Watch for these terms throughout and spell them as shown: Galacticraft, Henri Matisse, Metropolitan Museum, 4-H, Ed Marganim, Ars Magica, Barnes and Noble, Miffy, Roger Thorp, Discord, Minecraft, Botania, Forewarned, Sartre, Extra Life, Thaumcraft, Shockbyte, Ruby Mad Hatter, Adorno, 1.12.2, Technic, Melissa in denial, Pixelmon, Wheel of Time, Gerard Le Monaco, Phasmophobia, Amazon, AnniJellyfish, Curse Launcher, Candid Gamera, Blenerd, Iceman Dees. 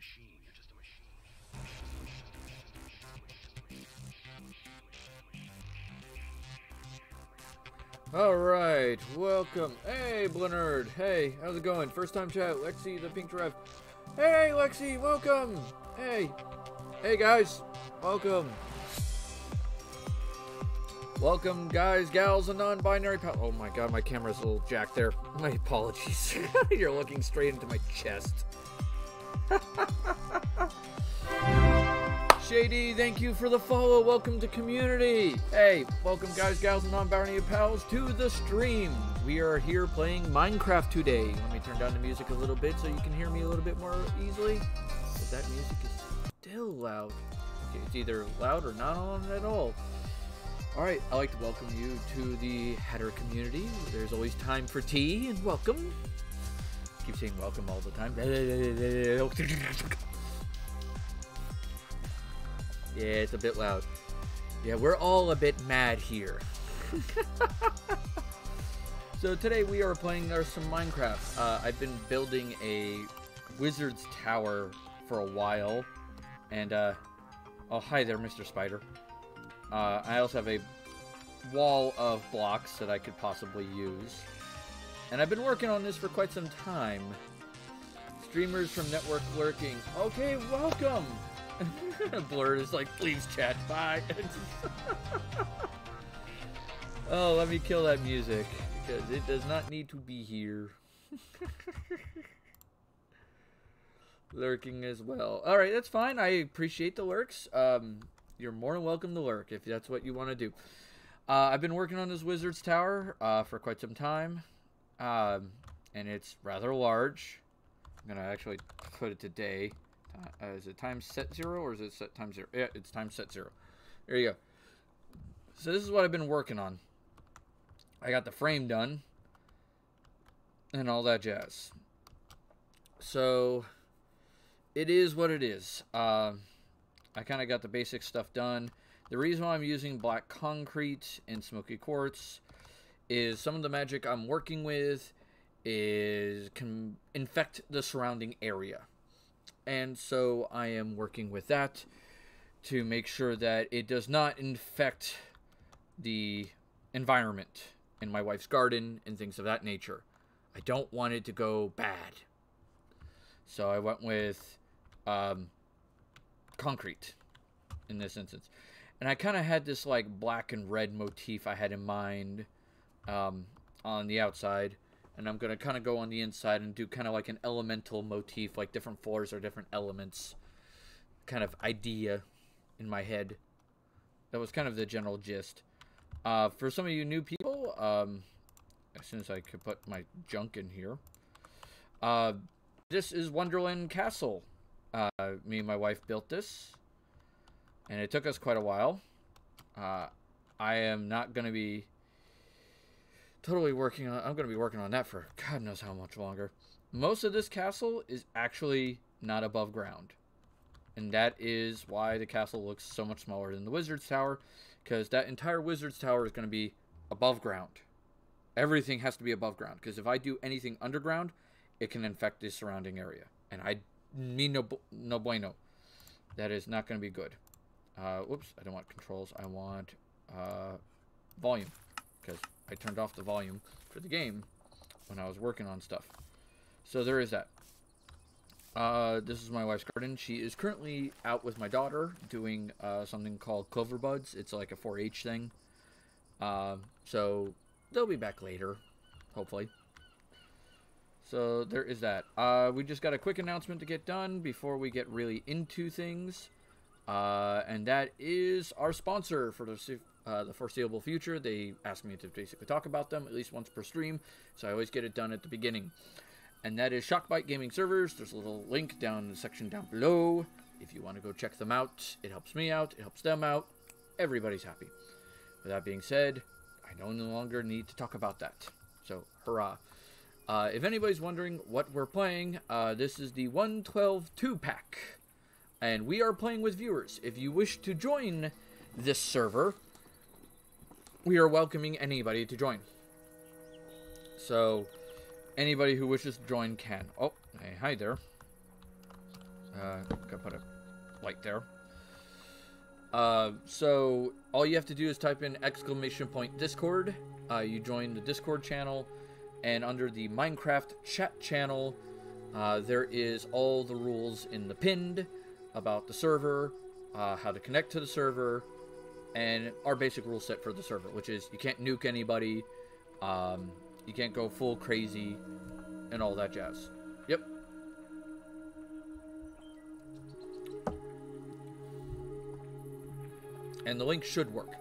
machine. You're just a machine. Alright, welcome. Hey, Blenerd. Hey, how's it going? First time chat, Lexi the Pink Giraffe. Hey, Lexi, welcome. Hey. Hey, guys. Welcome. Welcome, guys, gals, and non-binary pal. Oh my god, my camera's a little jacked there. My apologies. You're looking straight into my chest. Shady, thank you for the follow. Welcome to community. Hey, welcome, guys, gals, and non-binary pals to the stream. We are here playing Minecraft today. Let me turn down the music a little bit so you can hear me a little bit more easily. But that music is still loud. Okay, it's either loud or not on at all. Alright, I'd like to welcome you to the Hatter community. There's always time for tea, and welcome. I keep saying welcome all the time. Yeah, it's a bit loud. Yeah, we're all a bit mad here. So today we are playing some Minecraft. I've been building a wizard's tower for a while. And, oh, hi there, Mr. Spider. I also have a wall of blocks that I could possibly use. And I've been working on this for quite some time. Streamers from Network Lurking. Okay, welcome! Blur is like, please chat, bye! Oh, let me kill that music, because it does not need to be here. Lurking as well. Alright, that's fine. I appreciate the lurks. You're more than welcome to lurk if that's what you want to do. I've been working on this wizard's tower for quite some time, and it's rather large. I'm gonna actually put it today. Is it times set zero or is it set times zero? Yeah, it's times set zero. There you go. So this is what I've been working on. I got the frame done and all that jazz. So it is what it is. I kind of got the basic stuff done. The reason why I'm using black concrete and smoky quartz is some of the magic I'm working with can infect the surrounding area. And so I am working with that to make sure that it does not infect the environment in my wife's garden and things of that nature. I don't want it to go bad. So I went with concrete in this instance, and I kind of had this like black and red motif I had in mind on the outside, and I'm gonna kind of go on the inside and do kind of like an elemental motif, like different floors or different elements kind of idea in my head. That was kind of the general gist. For some of you new people, as soon as I could put my junk in here, this is Wonderland Castle. Me and my wife built this, and it took us quite a while. I am not going to be totally working on... I'm going to be working on that for God knows how much longer. Most of this castle is actually not above ground, and that is why the castle looks so much smaller than the Wizard's Tower, because that entire Wizard's Tower is going to be above ground. Everything has to be above ground, because if I do anything underground, it can infect the surrounding area, and I no bueno. That is not going to be good. Whoops, I don't want controls. I want volume, because I turned off the volume for the game when I was working on stuff. So there is that. This is my wife's garden. She is currently out with my daughter doing something called Clover Buds. It's like a 4-H thing. So they'll be back later, hopefully. So there is that. We just got a quick announcement to get done before we get really into things. And that is our sponsor for the foreseeable future. They asked me to basically talk about them at least once per stream, so I always get it done at the beginning. And that is Shockbyte Gaming Servers. There's a little link down in the section down below if you want to go check them out. It helps me out. It helps them out. Everybody's happy. With that being said, I no longer need to talk about that. So, hurrah. If anybody's wondering what we're playing, this is the 112 2-pack, and we are playing with viewers. If you wish to join this server, we are welcoming anybody to join. So, anybody who wishes to join can. Oh, hey, hi there. Gotta put a light there. So all you have to do is type in !Discord. You join the Discord channel, and under the Minecraft chat channel, there is all the rules in the pinned about the server, how to connect to the server, and our basic rule set for the server, which is you can't nuke anybody, you can't go full crazy, and all that jazz. Yep. And the link should work.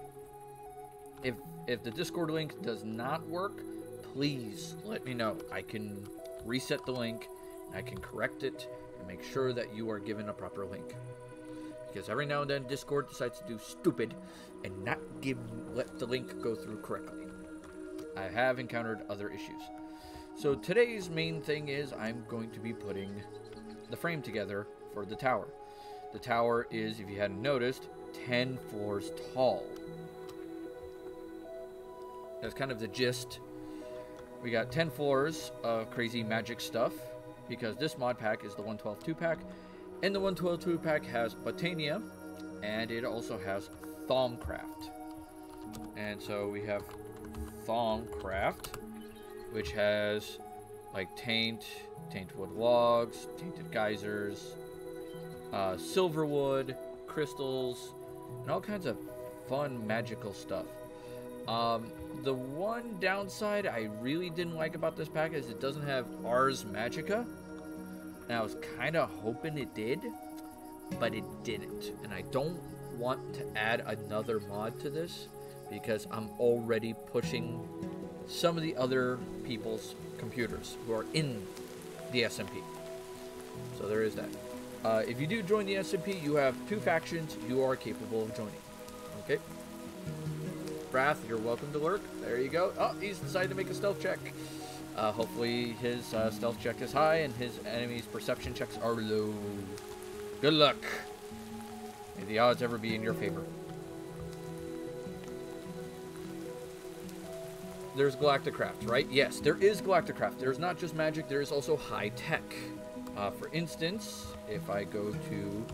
If the Discord link does not work, please let me know. I can reset the link, and I can correct it, and make sure that you are given a proper link. Because every now and then Discord decides to do stupid and not let the link go through correctly. I have encountered other issues. So today's main thing is I'm going to be putting the frame together for the tower. The tower is, if you hadn't noticed, 10 floors tall. That's kind of the gist. We got 10 floors of crazy magic stuff, because this mod pack is the 112 2-pack, and the 112 2-pack has Botania, and it also has Thaumcraft. And so we have Thaumcraft, which has like taintwood logs, tainted geysers, silverwood, crystals, and all kinds of fun magical stuff. The one downside I really didn't like about this pack is it doesn't have Ars Magica, and I was kind of hoping it did, but it didn't, and I don't want to add another mod to this because I'm already pushing some of the other people's computers who are in the SMP. So there is that. If you do join the SMP, you have two factions you are capable of joining. Okay. Wrath, you're welcome to lurk. There you go. Oh, he's decided to make a stealth check. Hopefully his stealth check is high and his enemy's perception checks are low. Good luck. May the odds ever be in your favor. There's Galacticraft, right? Yes, there is Galacticraft. There's not just magic, there is also high tech. For instance, if I go to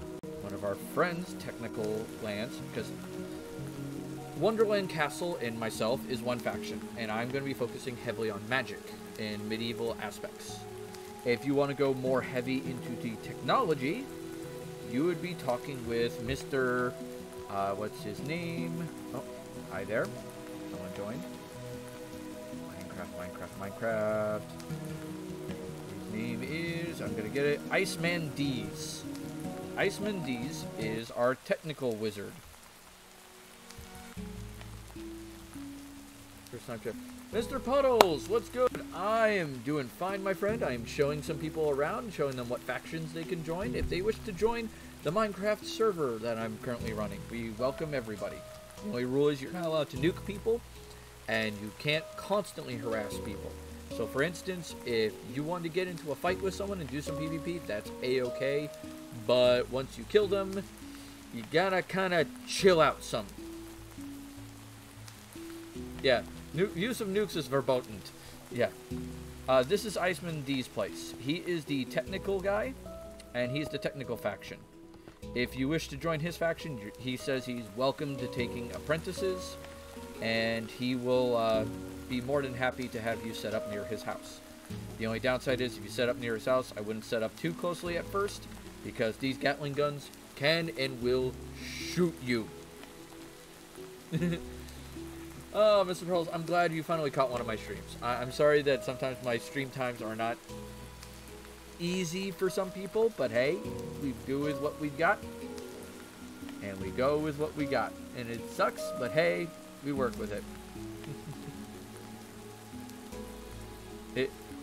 one of our friends' technical lands, because Wonderland Castle and myself is one faction, and I'm going to be focusing heavily on magic and medieval aspects. If you want to go more heavy into the technology, you would be talking with Mr. What's his name? Oh, hi there. Someone joined. Minecraft. His name is, I'm going to get it, Iceman Dees. Iceman Dees is our technical wizard. Mr. Puddles, what's good? I am doing fine, my friend. I am showing some people around, showing them what factions they can join if they wish to join the Minecraft server that I'm currently running. We welcome everybody. The only rule is you're not allowed to nuke people, and you can't constantly harass people. So, for instance, if you want to get into a fight with someone and do some PvP, that's a-okay. But once you kill them, you gotta kind of chill out some. Yeah. Use of nukes is verboten. Yeah. This is Iceman Dees' place. He is the technical guy, and he's the technical faction. If you wish to join his faction, he says he's welcome to taking apprentices, and he will be more than happy to have you set up near his house. The only downside is if you set up near his house, I wouldn't set up too closely at first, because these Gatling guns can and will shoot you. Oh, Mr. Pearls, I'm glad you finally caught one of my streams. I'm sorry that sometimes my stream times are not easy for some people, but hey, we do with what we've got, and we go with what we got. And it sucks, but hey, we work with it.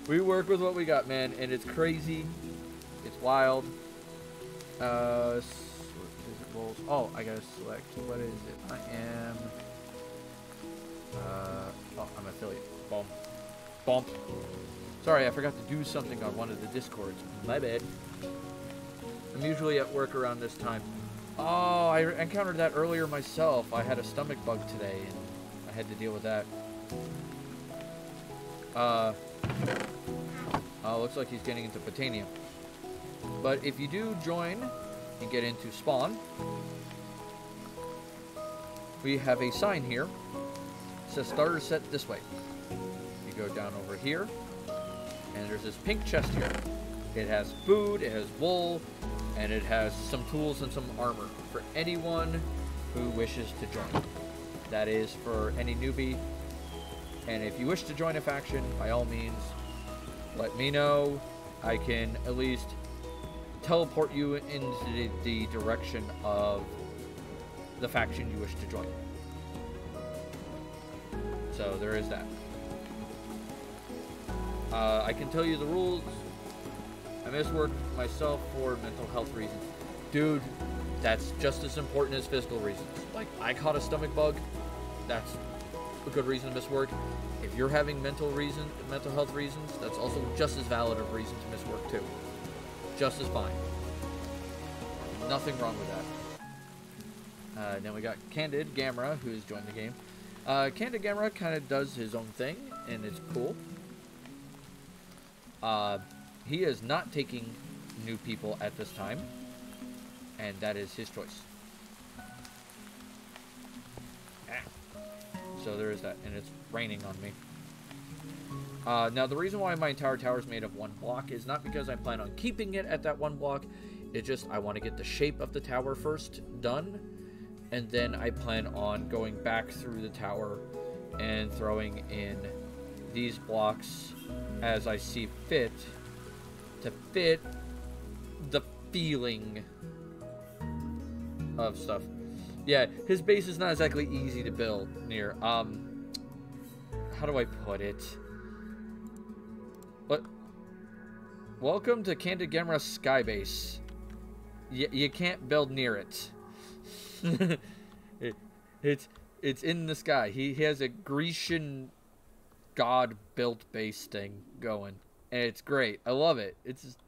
We work with what we got, man, and it's crazy. It's wild. Oh, I gotta select. What is it? I am... oh, I'm affiliate. Bump. Bump. Sorry, I forgot to do something on one of the Discords. My bad. I'm usually at work around this time. Oh, I encountered that earlier myself. I had a stomach bug today, and I had to deal with that. Oh, looks like he's getting into Botania. But if you do join and get into spawn, we have a sign here. It says starter set this way. You go down over here, and there's this pink chest here. It has food, it has wool, and it has some tools and some armor for anyone who wishes to join. That is for any newbie. And if you wish to join a faction, by all means, let me know. I can at least teleport you into the direction of the faction you wish to join. So there is that. I can tell you the rules. I misworked myself for mental health reasons. Dude, that's just as important as physical reasons. Like, I caught a stomach bug. That's a good reason to miss work. If you're having mental health reasons, that's also just as valid of reason to miss work too. Just as fine. Nothing wrong with that. Now we got Candid Gamera, who's joined the game. Candid Gamera kind of does his own thing, and it's cool. He is not taking new people at this time, and that is his choice. So there is that, and it's raining on me. Now, the reason why my entire tower is made of one block is not because I plan on keeping it at that one block. It's just I want to get the shape of the tower first done, and then I plan on going back through the tower and throwing in these blocks as I see fit to fit the feeling of stuff. Yeah, his base is not exactly easy to build near. How do I put it? But welcome to Candid Gamera's sky base. You can't build near it. It's in the sky. He has a Grecian god built base thing going, and it's great. I love it. It's just,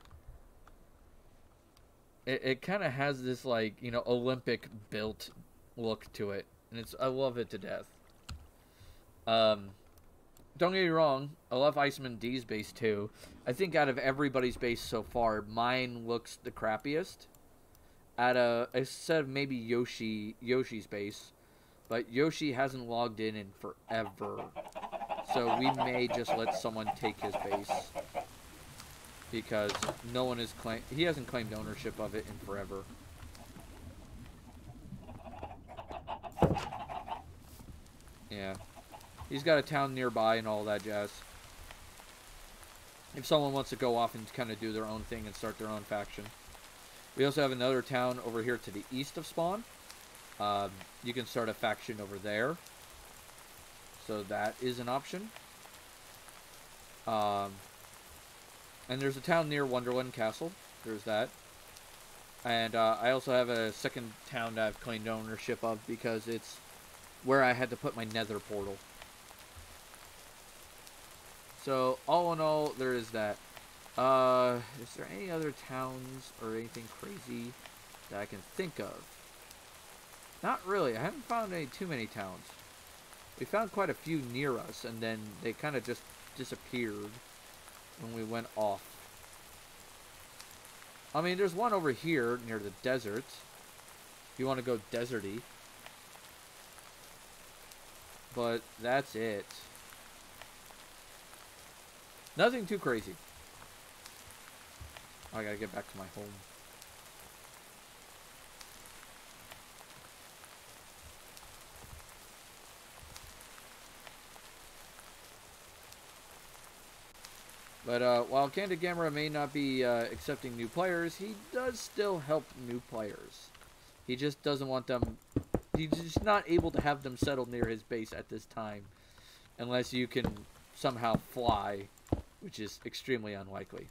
it kind of has this, like, you know, Olympic built look to it, and I love it to death. Don't get me wrong, I love Iceman Dees' base too. I think out of everybody's base so far, mine looks the crappiest. Out of, instead of maybe Yoshi's base, but Yoshi hasn't logged in forever, so we may just let someone take his base. Because no one has claimed, he hasn't claimed ownership of it in forever. Yeah. He's got a town nearby and all that jazz. If someone wants to go off and kind of do their own thing and start their own faction. We also have another town over here to the east of spawn. You can start a faction over there. So that is an option. And there's a town near Wonderland Castle. There's that. And I also have a second town that I've claimed ownership of because it's where I had to put my nether portal. So, all in all, there is that. Is there any other towns or anything crazy that I can think of? Not really. I haven't found too many towns. We found quite a few near us, and then they kind of just disappeared when we went off. I mean, there's one over here near the desert. If you want to go deserty. But that's it. Nothing too crazy. I gotta get back to my home. But while Candid Gamera may not be accepting new players, he does still help new players. He just doesn't want them... He's just not able to have them settle near his base at this time. Unless you can somehow fly, which is extremely unlikely.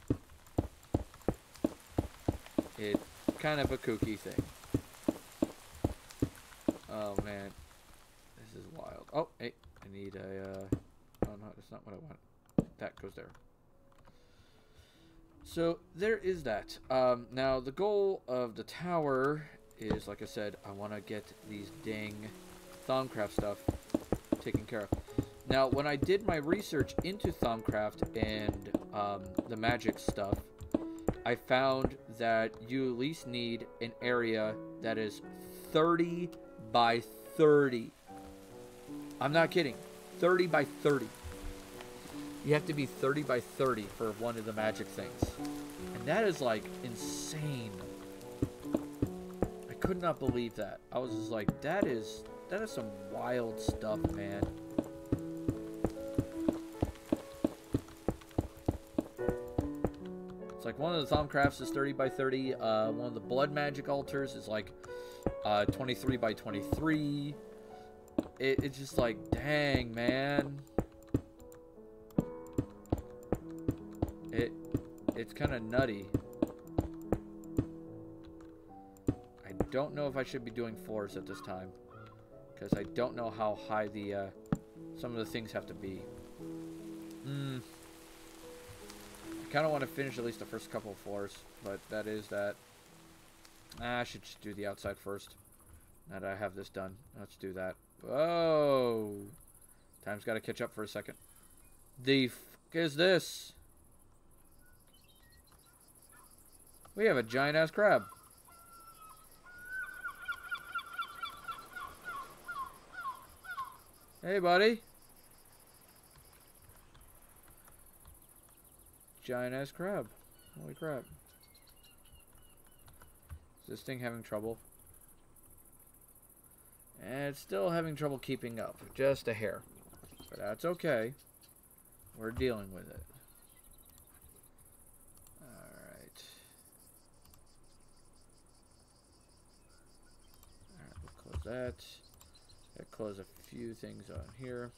It's kind of a kooky thing. Oh, man. This is wild. Oh, hey, I need a... Oh, no, that's not what I want. That goes there. So there is that. Now the goal of the tower is, like I said, I want to get these dang Thaumcraft stuff taken care of. Now when I did my research into Thaumcraft and the magic stuff, I found that you at least need an area that is 30 by 30. I'm not kidding. 30 by 30. You have to be 30 by 30 for one of the magic things. And that is, like, insane. I could not believe that. I was just like, that is some wild stuff, man. It's like one of the Thaumcrafts is 30 by 30. One of the blood magic altars is like 23 by 23. It's just like, dang, man. It's kind of nutty. I don't know if I should be doing floors at this time, because I don't know how high the some of the things have to be. I kind of want to finish at least the first couple of floors, but that is that. Ah, I should just do the outside first. Now that I have this done, let's do that. Oh, time's got to catch up for a second. The f is this? We have a giant ass crab. Hey, buddy. Giant ass crab. Holy crap. Is this thing having trouble? And it's still having trouble keeping up. Just a hair. But that's okay. We're dealing with it. That. That close a few things on here.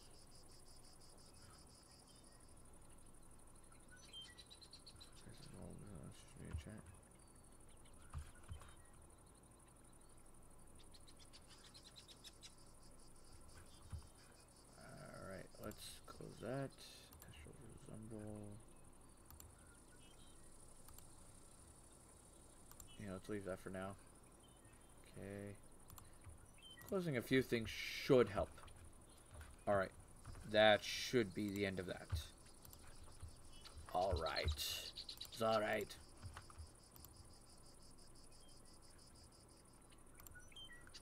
Alright, let's close that. Astral resemble. Yeah, let's leave that for now. Okay. Closing a few things should help. Alright. That should be the end of that. Alright. It's alright.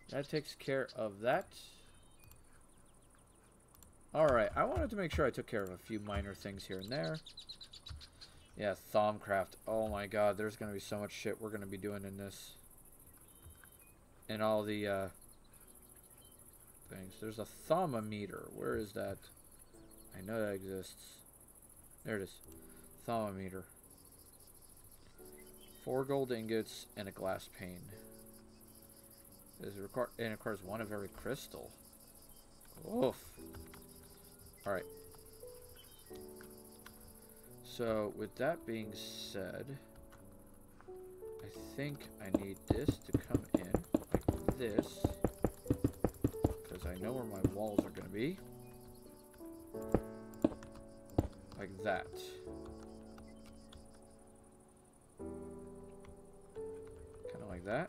That takes care of that. Alright. I wanted to make sure I took care of a few minor things here and there. Yeah, Thaumcraft. Oh my god. There's going to be so much shit we're going to be doing in this. And all the, things. There's a thermometer. Where is that? I know that exists. There it is. Thermometer. 4 gold ingots and a glass pane. And it requires one of every crystal. Oof. Alright. So, with that being said, I think I need this to come in like this. I know where my walls are going to be. Like that. Kind of like that.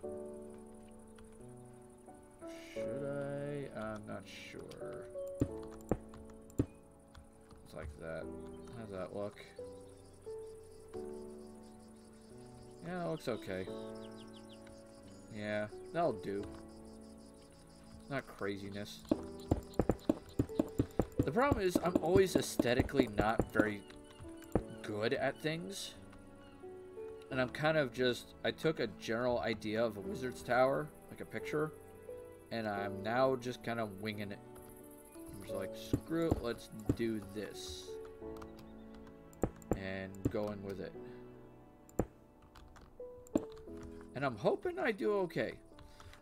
Should I? I'm not sure. It's like that. How's that look? Yeah, that looks okay. Yeah, that'll do. Not craziness. The problem is I'm always aesthetically not very good at things. And I'm kind of just... I took a general idea of a wizard's tower, like a picture, and I'm now just kind of winging it. I'm just like, screw it, let's do this. And going with it. And I'm hoping I do okay.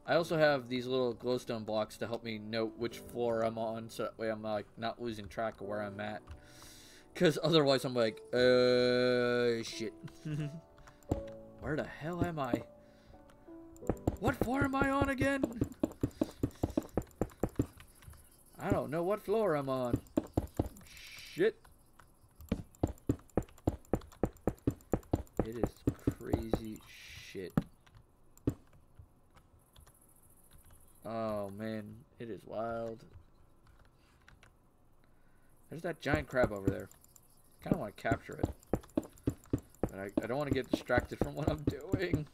I also have these little glowstone blocks to help me note which floor I'm on, so that way I'm like not losing track of where I'm at. Cause otherwise I'm like, shit. Where the hell am I? What floor am I on again? I don't know what floor I'm on. Shit. It is crazy shit. Oh, man. It is wild. There's that giant crab over there. I kind of want to capture it. and I don't want to get distracted from what I'm doing.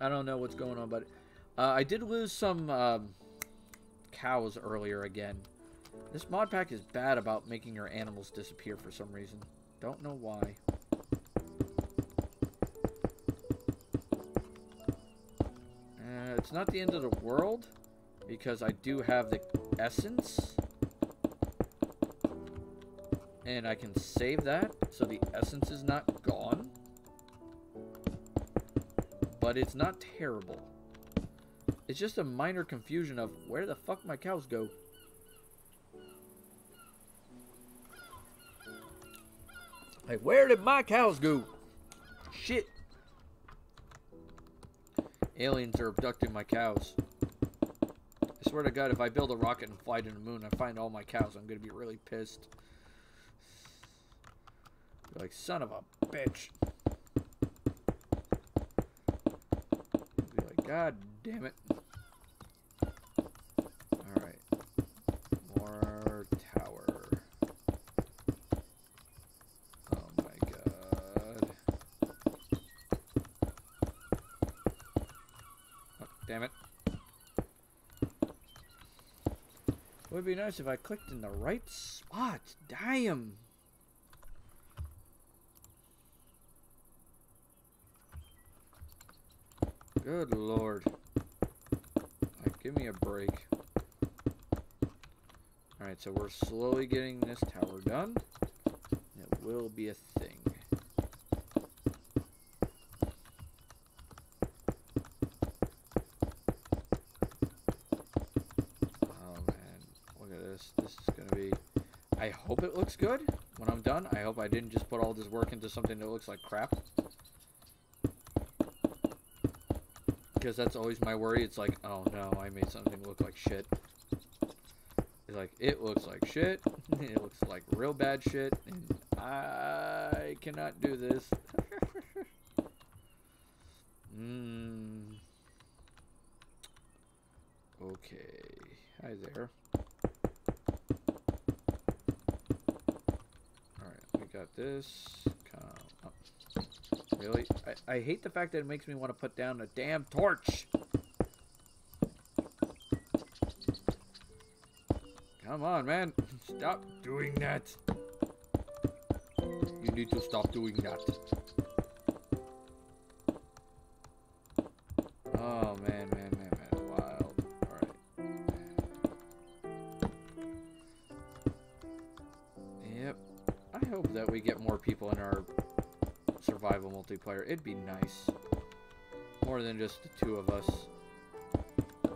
I don't know what's going on, but I did lose some cows earlier again. This mod pack is bad about making your animals disappear for some reason. Don't know why. It's not the end of the world, because I do have the essence. And I can save that, so the essence is not gone. But it's not terrible. It's just a minor confusion of where the fuck my cows go. Like, where did my cows go? Shit. Aliens are abducting my cows. I swear to God, if I build a rocket and fly to the moon, I find all my cows, I'm going to be really pissed. Like, son of a bitch. God damn it. Alright. More tower. Oh my god. Oh, damn it. Would be nice if I clicked in the right spot. Damn. Good lord. Like, give me a break. Alright, so we're slowly getting this tower done. It will be a thing. Oh man, look at this. This is gonna be... I hope it looks good when I'm done. I hope I didn't just put all this work into something that looks like crap. Because that's always my worry. It's like, oh no, I made something look like shit. It's like, it looks like shit. It looks like real bad shit. And I cannot do this. Okay. Hi there. Alright, we got this. Really? I hate the fact that it makes me want to put down a damn torch. Come on, man. Stop doing that. You need to stop doing that. Oh, man, man, man, man. Wild. Alright. Yep. I hope that we get more people in our... survival multiplayer. It'd be nice. More than just the two of us.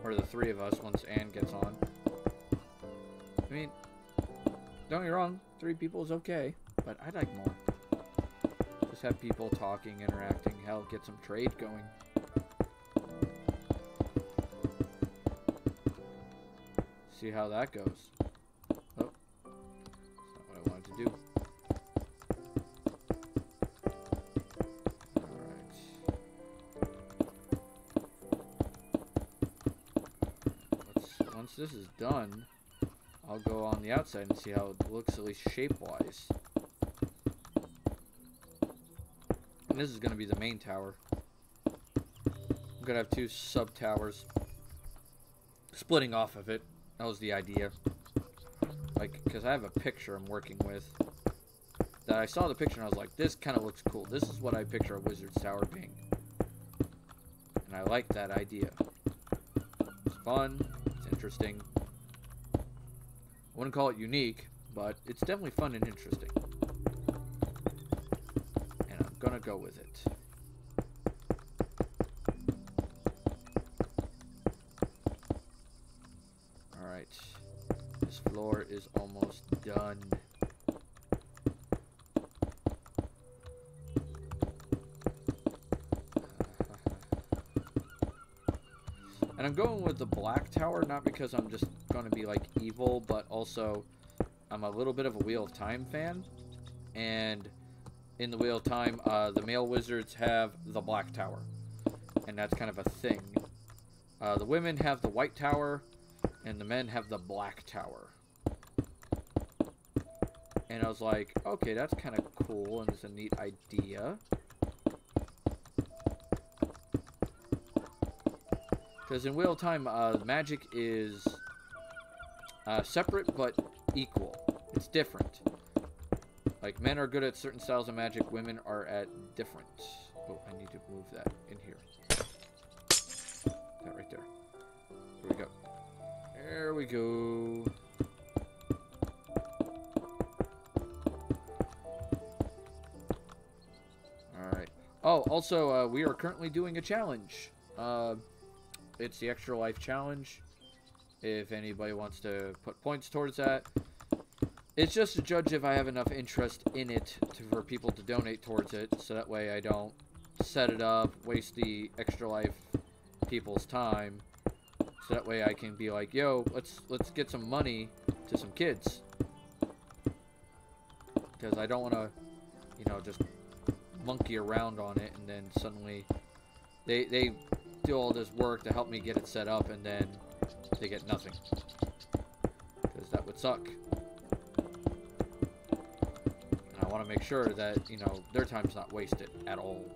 Or the three of us once Anne gets on. I mean, don't get me wrong, three people is okay, but I'd like more. Just have people talking, interacting, hell, get some trade going. See how that goes. Oh. That's not what I wanted to do. This is done, I'll go on the outside and see how it looks, at least shape-wise. And this is going to be the main tower. I'm going to have two sub-towers splitting off of it. That was the idea. Like, because I have a picture I'm working with. That I saw the picture and I was like, this kind of looks cool. This is what I picture a wizard's tower being. And I like that idea. It's fun. Interesting. I wouldn't call it unique, but it's definitely fun and interesting. And I'm gonna go with it. Alright. This floor is almost done. And I'm going with the black tower, not because I'm just going to be, like, evil, but also I'm a little bit of a Wheel of Time fan. And in the Wheel of Time, the male wizards have the black tower. And that's kind of a thing. The women have the white tower, and the men have the black tower. And I was like, okay, that's kind of cool, and it's a neat idea. Because in Wheel of Time, magic is separate but equal. It's different. Like, men are good at certain styles of magic, women are at different. Oh, I need to move that in here. That right there. There we go. There we go. Alright. Oh, also, we are currently doing a challenge. It's the Extra Life Challenge. If anybody wants to put points towards that. It's just to judge if I have enough interest in it for people to donate towards it. So that way I don't set it up, waste the Extra Life people's time. So that way I can be like, yo, let's get some money to some kids. Because I don't want to, you know, just monkey around on it. And then suddenly they do all this work to help me get it set up, and then they get nothing, because that would suck. And I want to make sure that, you know, their time's not wasted at all.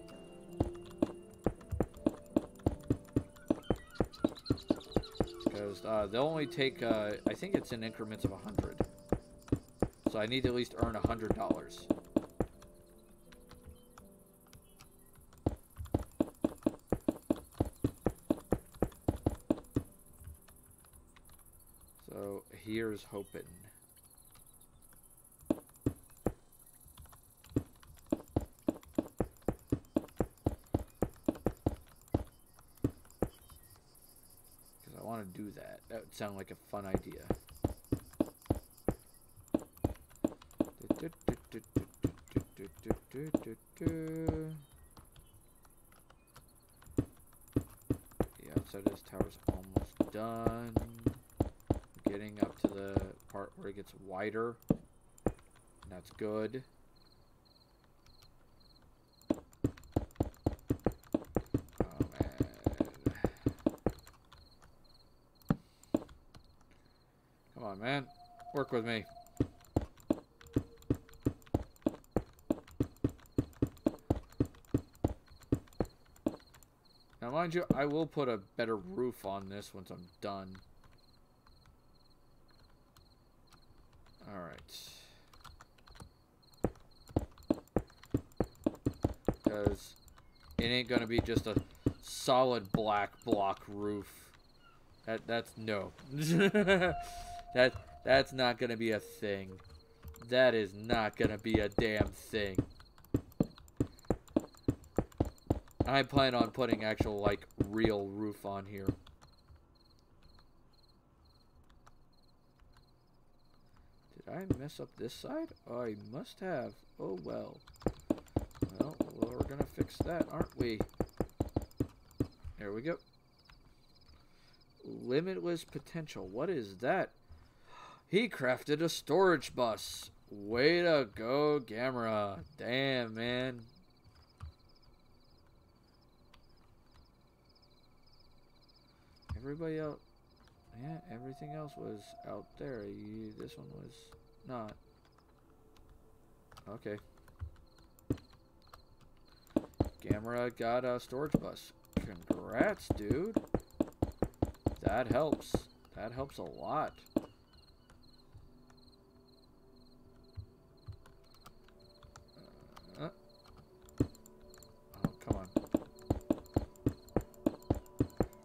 Because they'll only take, I think it's in increments of 100. So I need to at least earn $100. Here's hoping. Because I want to do that. That would sound like a fun idea. The outside of this tower is almost done. Getting up to the part where it gets wider. That's good. Oh, man. Come on, man. Work with me. Now, mind you, I will put a better roof on this once I'm done. Because it ain't gonna be just a solid black block roof. That's no. That's not gonna be a thing. That is not gonna be a damn thing. I plan on putting actual, like, real roof on here. Did I mess up this side? I must have. Oh well. Well, we're gonna fix that, aren't we? There we go. Limitless potential. What is that? He crafted a storage bus. Way to go, Gamera. Damn, man. Everybody else. Yeah, everything else was out there. This one was not. Okay. Gamera got a storage bus. Congrats, dude. That helps. That helps a lot. Oh, come on.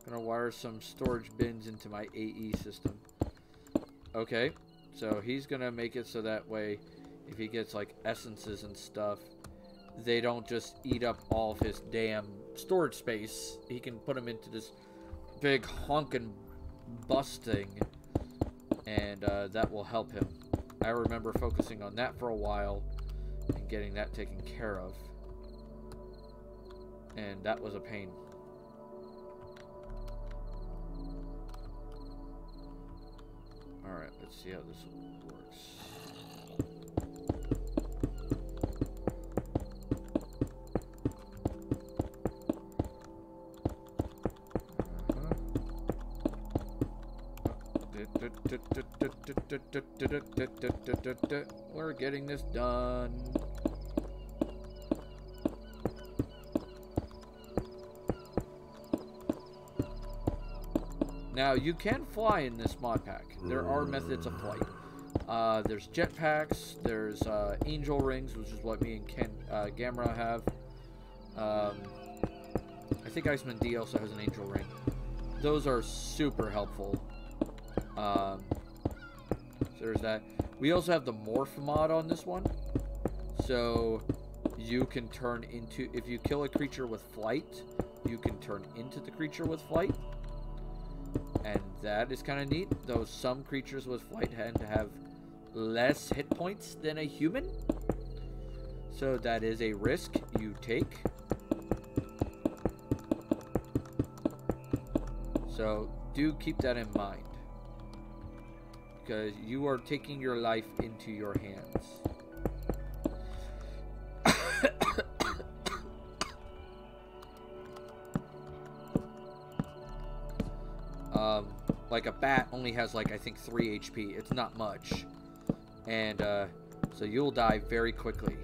Gonna wire some storage bins into my AE system. Okay. So he's gonna make it so that way, if he gets, like, essences and stuff, they don't just eat up all of his damn storage space. He can put them into this big honkin' bus thing, and that will help him. I remember focusing on that for a while and getting that taken care of, and that was a pain. Alright, let's see how this works. We're getting this done. Now, you can fly in this mod pack. There are methods of flight. There's jetpacks, there's angel rings, which is what me and Gamera have. I think Iceman Dees also has an angel ring. Those are super helpful. So there's that. We also have the morph mod on this one. So you can turn into, if you kill a creature with flight, you can turn into the creature with flight. And that is kind of neat, though some creatures with flight tend to have less hit points than a human. So that is a risk you take. So do keep that in mind, because you are taking your life into your hands. Like a bat only has like, I think 3 HP. It's not much. And so you'll die very quickly.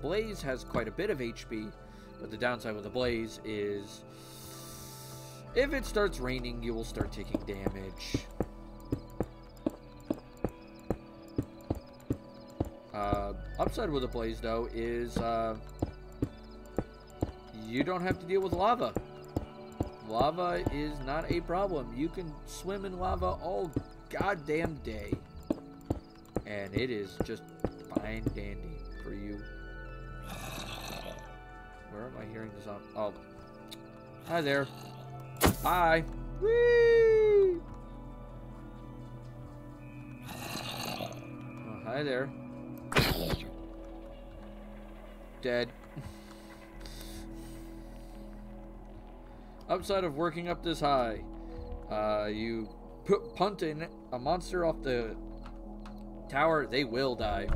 Blaze has quite a bit of HP, but the downside with the Blaze is if it starts raining, you will start taking damage. Upside with the Blaze though is you don't have to deal with lava. Lava is not a problem. You can swim in lava all goddamn day. And it is just fine dandy for you. Where am I hearing this on? Oh. Hi there. Bye. Whee! Oh, hi there. Dead. Upside of working up this high, you punt in a monster off the tower, they will die.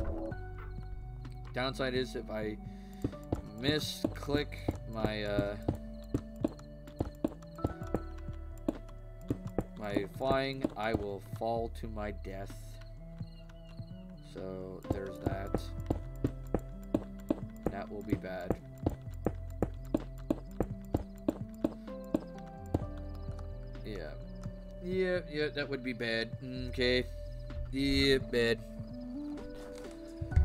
Downside is if I misclick my my flying, I will fall to my death. So there's that. That will be bad. Yeah, that would be bad. Okay. Yeah, bad.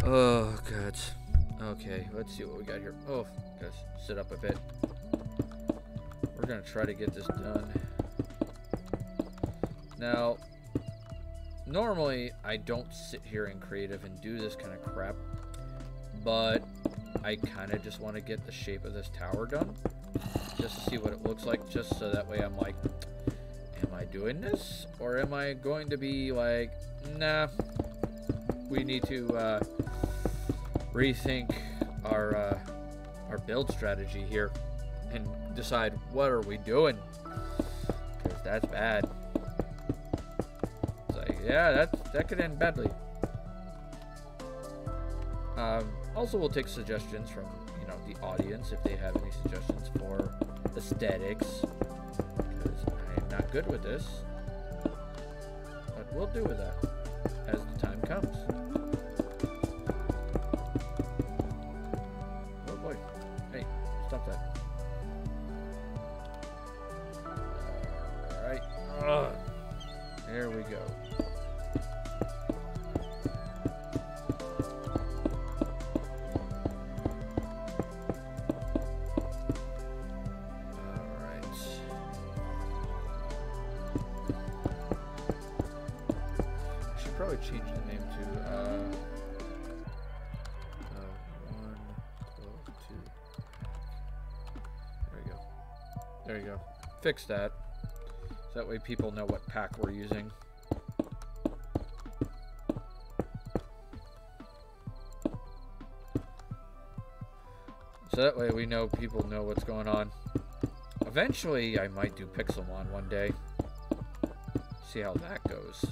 Oh, God. Okay, let's see what we got here. Oh, gotta sit up a bit. We're gonna try to get this done. Now, normally I don't sit here in creative and do this kind of crap, but I kind of just want to get the shape of this tower done, just to see what it looks like, just so that way I'm like, am I doing this, or am I going to be like, nah, we need to rethink our build strategy here and decide what are we doing, because that's bad. It's like, yeah, that could end badly. Also, we'll take suggestions from, you know, the audience if they have any suggestions for aesthetics. Not good with this, but we'll do with that as the time comes. Oh boy. Hey, stop that. Alright. There we go. Fix that, so that way people know what pack we're using. So that way we know people know what's going on. Eventually, I might do Pixelmon one day. See how that goes.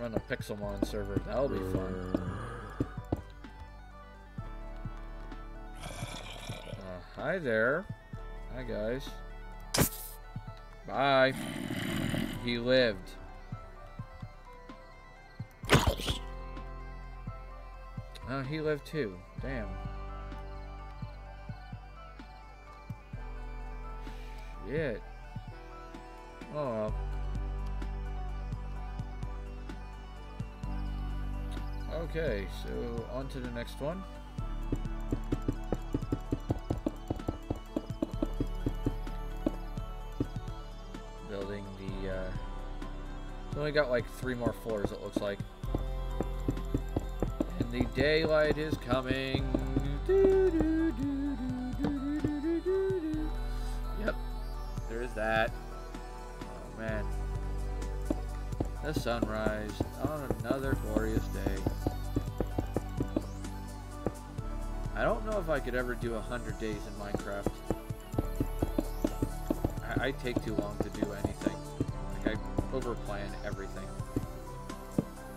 Run a Pixelmon server, that'll be fun. Hi there. Hi, guys. Bye. He lived. Oh, he lived too. Damn. Shit. Oh. Okay, so on to the next one. Building the, it's only got like 3 more floors, it looks like. And the daylight is coming. Yep, there's that. Oh man. The sunrise on another glorious day. I don't know if I could ever do 100 days in Minecraft. I take too long to do anything. Like, I overplan everything.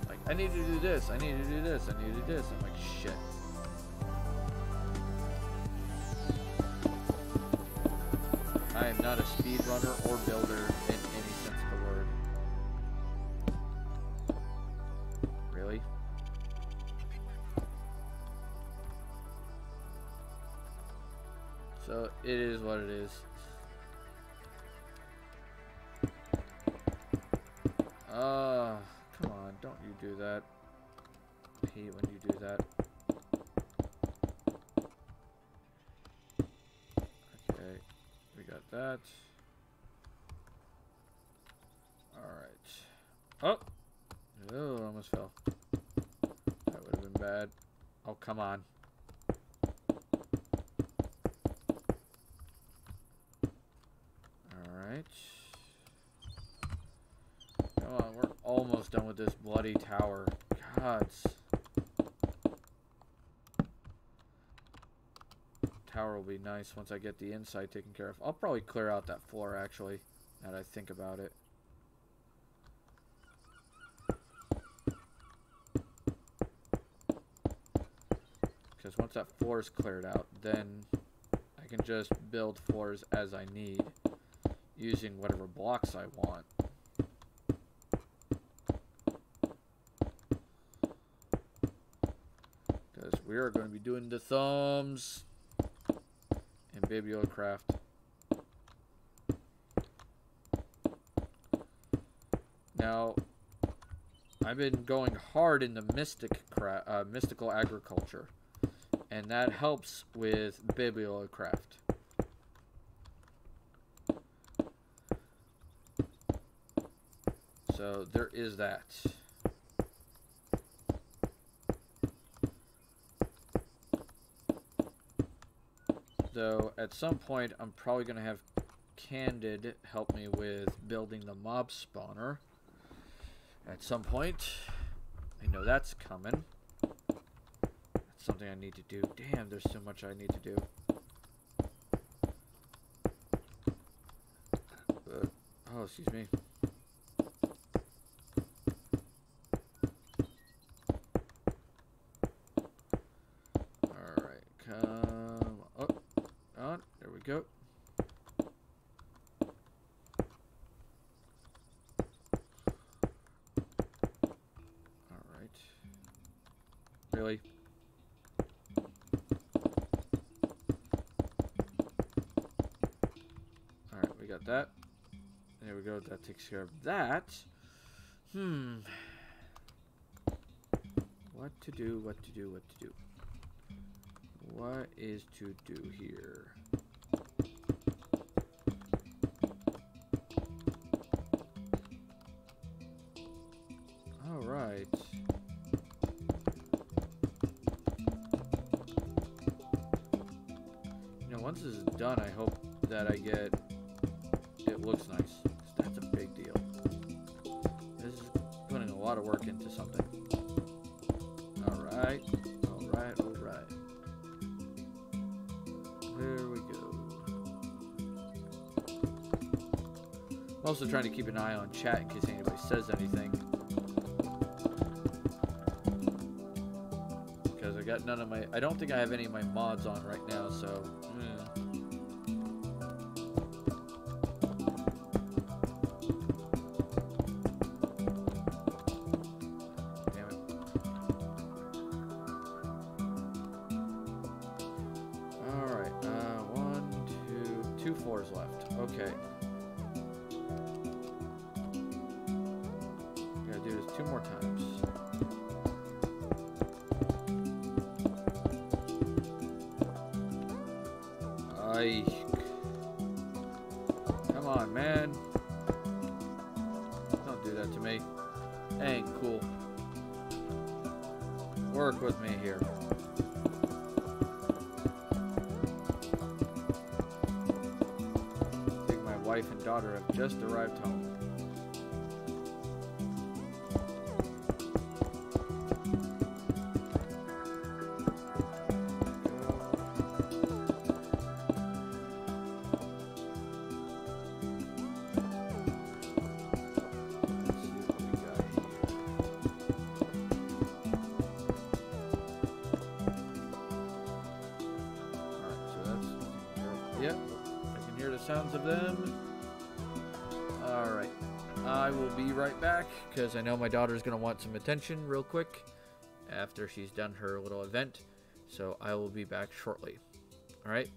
Like, I need to do this, I need to do this, I need to do this. I'm like, shit. I am not a speedrunner or builder in any sense of the word. Really? So, it is what it is. Come on, don't you do that. I hate when you do that. Okay, we got that. Alright. Oh! Oh, almost fell. That would have been bad. Oh, come on. Alright. Come on, we're almost done with this bloody tower. Gods. Tower will be nice once I get the inside taken care of. I'll probably clear out that floor, actually, now that I think about it. Because once that floor is cleared out, then I can just build floors as I need, using whatever blocks I want. We are going to be doing the thumbs and baby old craft. Now, I've been going hard in the mystical agriculture, and that helps with baby old craft. So there is that. So at some point, I'm probably going to have Candid help me with building the mob spawner. At some point, I know that's coming. That's something I need to do. Damn, there's so much I need to do. Oh, excuse me. Go. Alright. Really? Alright, we got that. There we go. That takes care of that. What to do, what to do, what to do. What is to do here? Once this is done, I hope that I get it looks nice. That's a big deal. This is putting a lot of work into something. Alright, alright, alright. There we go. I'm also trying to keep an eye on chat in case anybody says anything. Because I got none of my... I don't think I have any of my mods on right now, so... Two floors left. Okay. We gotta do this two more times. Come on, man. Don't do that to me. Ain't cool. Work with me here. Wife and daughter have just arrived home. Because I know my daughter's going to want some attention real quick after she's done her little event. So I will be back shortly. All right.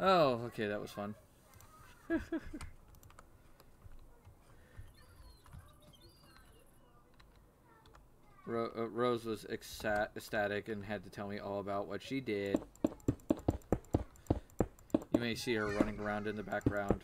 Oh, okay, that was fun. Rose was ecstatic and had to tell me all about what she did. You may see her running around in the background.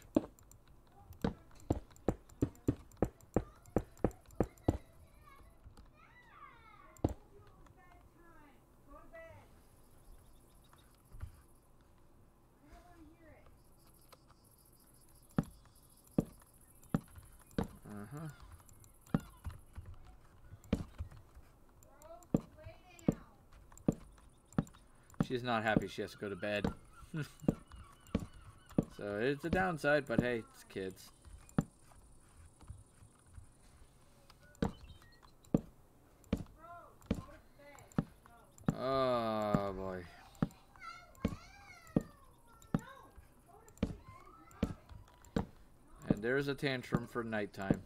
She's not happy she has to go to bed. So it's a downside, but hey, it's kids. Oh boy. And there's a tantrum for nighttime.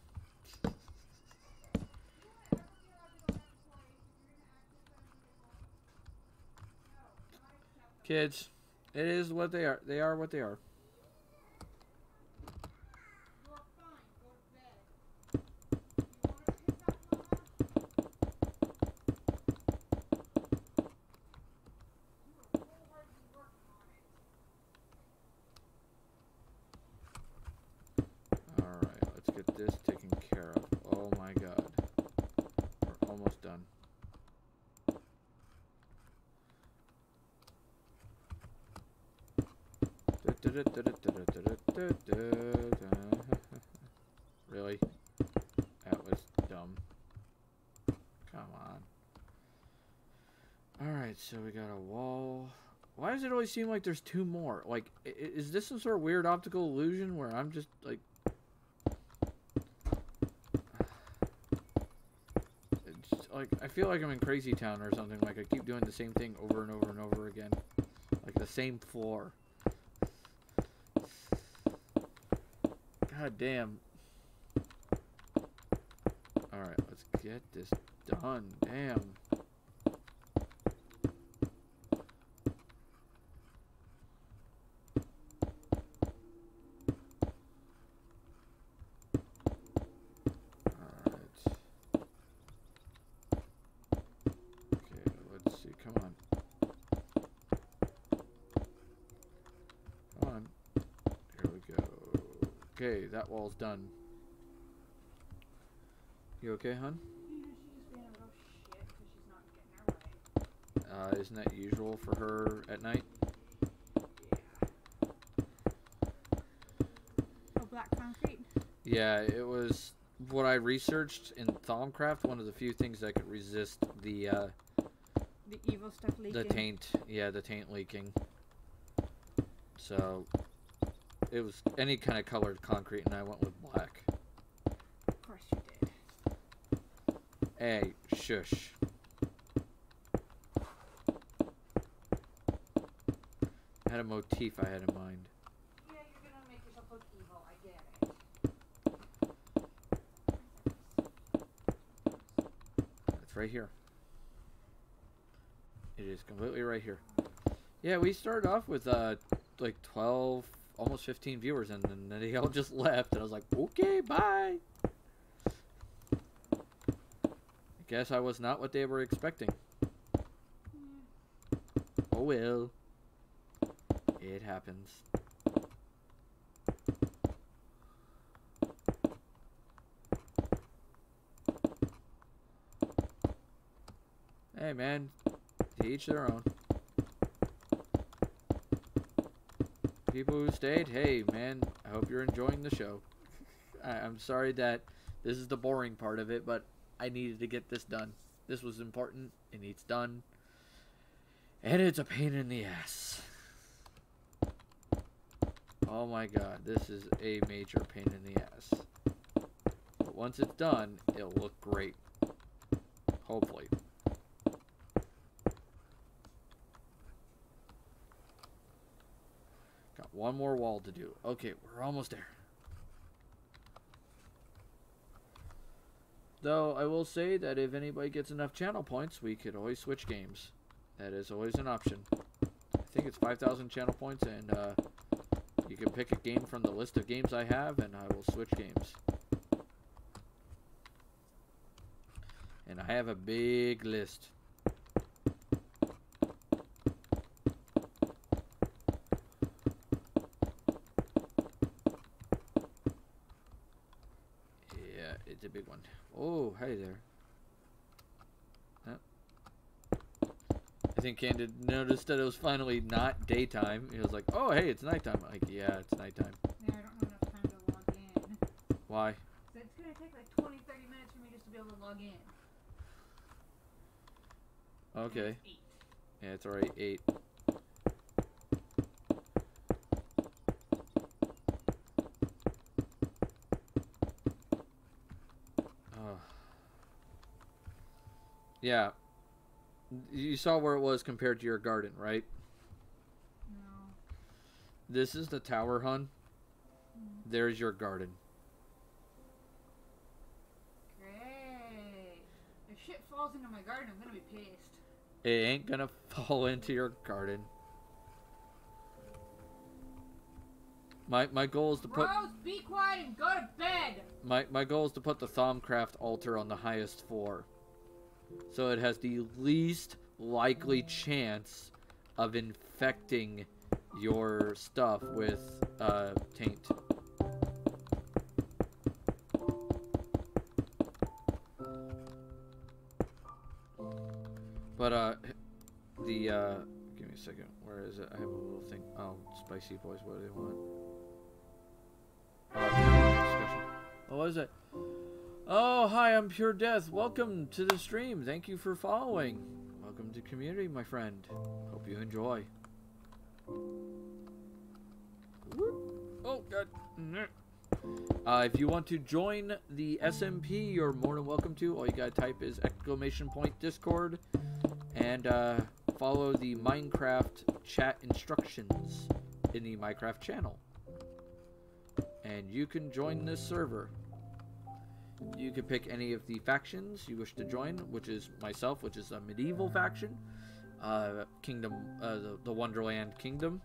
Kids, it is what they are. They are what they are. Really? That was dumb. Come on. Alright, so we got a wall. Why does it always seem like there's two more? Like, is this some sort of weird optical illusion where I'm just, like... It's like, I feel like I'm in Crazy Town or something. Like, I keep doing the same thing over and over and over again. Like, the same floor. God damn. Alright, let's get this done. Damn. Alright. Okay, let's see. Come on. Come on. Here we go. Okay, that wall's done. You okay, hon? Yeah, she just being a little shit because she's not getting her way. Isn't that usual for her at night? Yeah. Oh, black concrete? Yeah, it was what I researched in Thaumcraft, one of the few things that could resist the evil stuff leaking. The taint. Yeah, the taint leaking. So... It was any kind of colored concrete, and I went with black. Of course you did. Hey, shush. I had a motif I had in mind. Yeah, you're gonna make yourself look evil, I get it. It's right here. It is completely right here. Yeah, we started off with, like 12... almost 15 viewers, and then they all just left, and I was like, okay, bye. I guess I was not what they were expecting. Oh well. It happens. Hey man, to each their own. People who stayed, hey man, I hope you're enjoying the show. I'm sorry that this is the boring part of it, but I needed to get this done. This was important, it needs done, and it's a pain in the ass. Oh my god, this is a major pain in the ass, but once it's done, it'll look great, hopefully. Got one more wall to do. Okay, we're almost there. Though, I will say that if anybody gets enough channel points, we could always switch games. That is always an option. I think it's 5,000 channel points, and you can pick a game from the list of games I have, and I will switch games. And I have a big list. It's a big one. Oh, hey there. Huh. I think Candid noticed that it was finally not daytime. He was like, oh, hey, it's nighttime. I'm like, yeah, it's nighttime. Yeah, I don't have enough time to log in. Why? Because it's going to take like 20, 30 minutes for me just to be able to log in. Okay. It's 8. Yeah, it's already 8. Yeah, you saw where it was compared to your garden, right? No. This is the tower, hun. Mm-hmm. There's your garden. Great. If shit falls into my garden, I'm gonna be pissed. It ain't gonna fall into your garden. My goal is to put. Rose, be quiet and go to bed. My goal is to put the Thaumcraft altar on the highest floor, so it has the least likely chance of infecting your stuff with taint. But give me a second. Where is it? I have a little thing. Oh, spicy boys. What do they want? What was it? Oh, hi, I'm Pure Death. Welcome to the stream. Thank you for following. Welcome to community, my friend. Hope you enjoy. Oh, God. If you want to join the SMP, you're more than welcome to. All you gotta type is !Discord and follow the Minecraft chat instructions in the Minecraft channel. And you can join this server. You can pick any of the factions you wish to join, which is myself, which is a medieval faction, kingdom, the Wonderland Kingdom,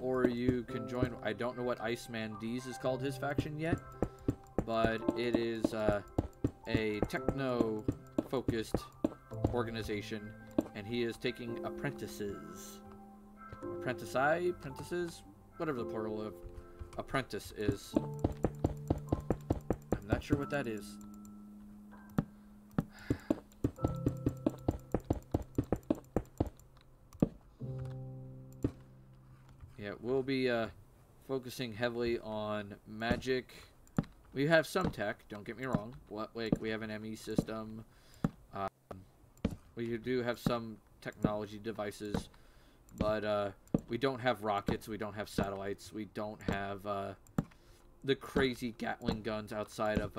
or you can join. I don't know what Iceman Dees is called his faction yet, but it is a techno-focused organization, and he is taking apprentices, apprentices, whatever the plural of apprentice is. I'm not sure what that is. Yeah, we'll be focusing heavily on magic. We have some tech, don't get me wrong. Like, we have an ME system. We do have some technology devices, but we don't have rockets, we don't have satellites, we don't have the crazy Gatling guns outside of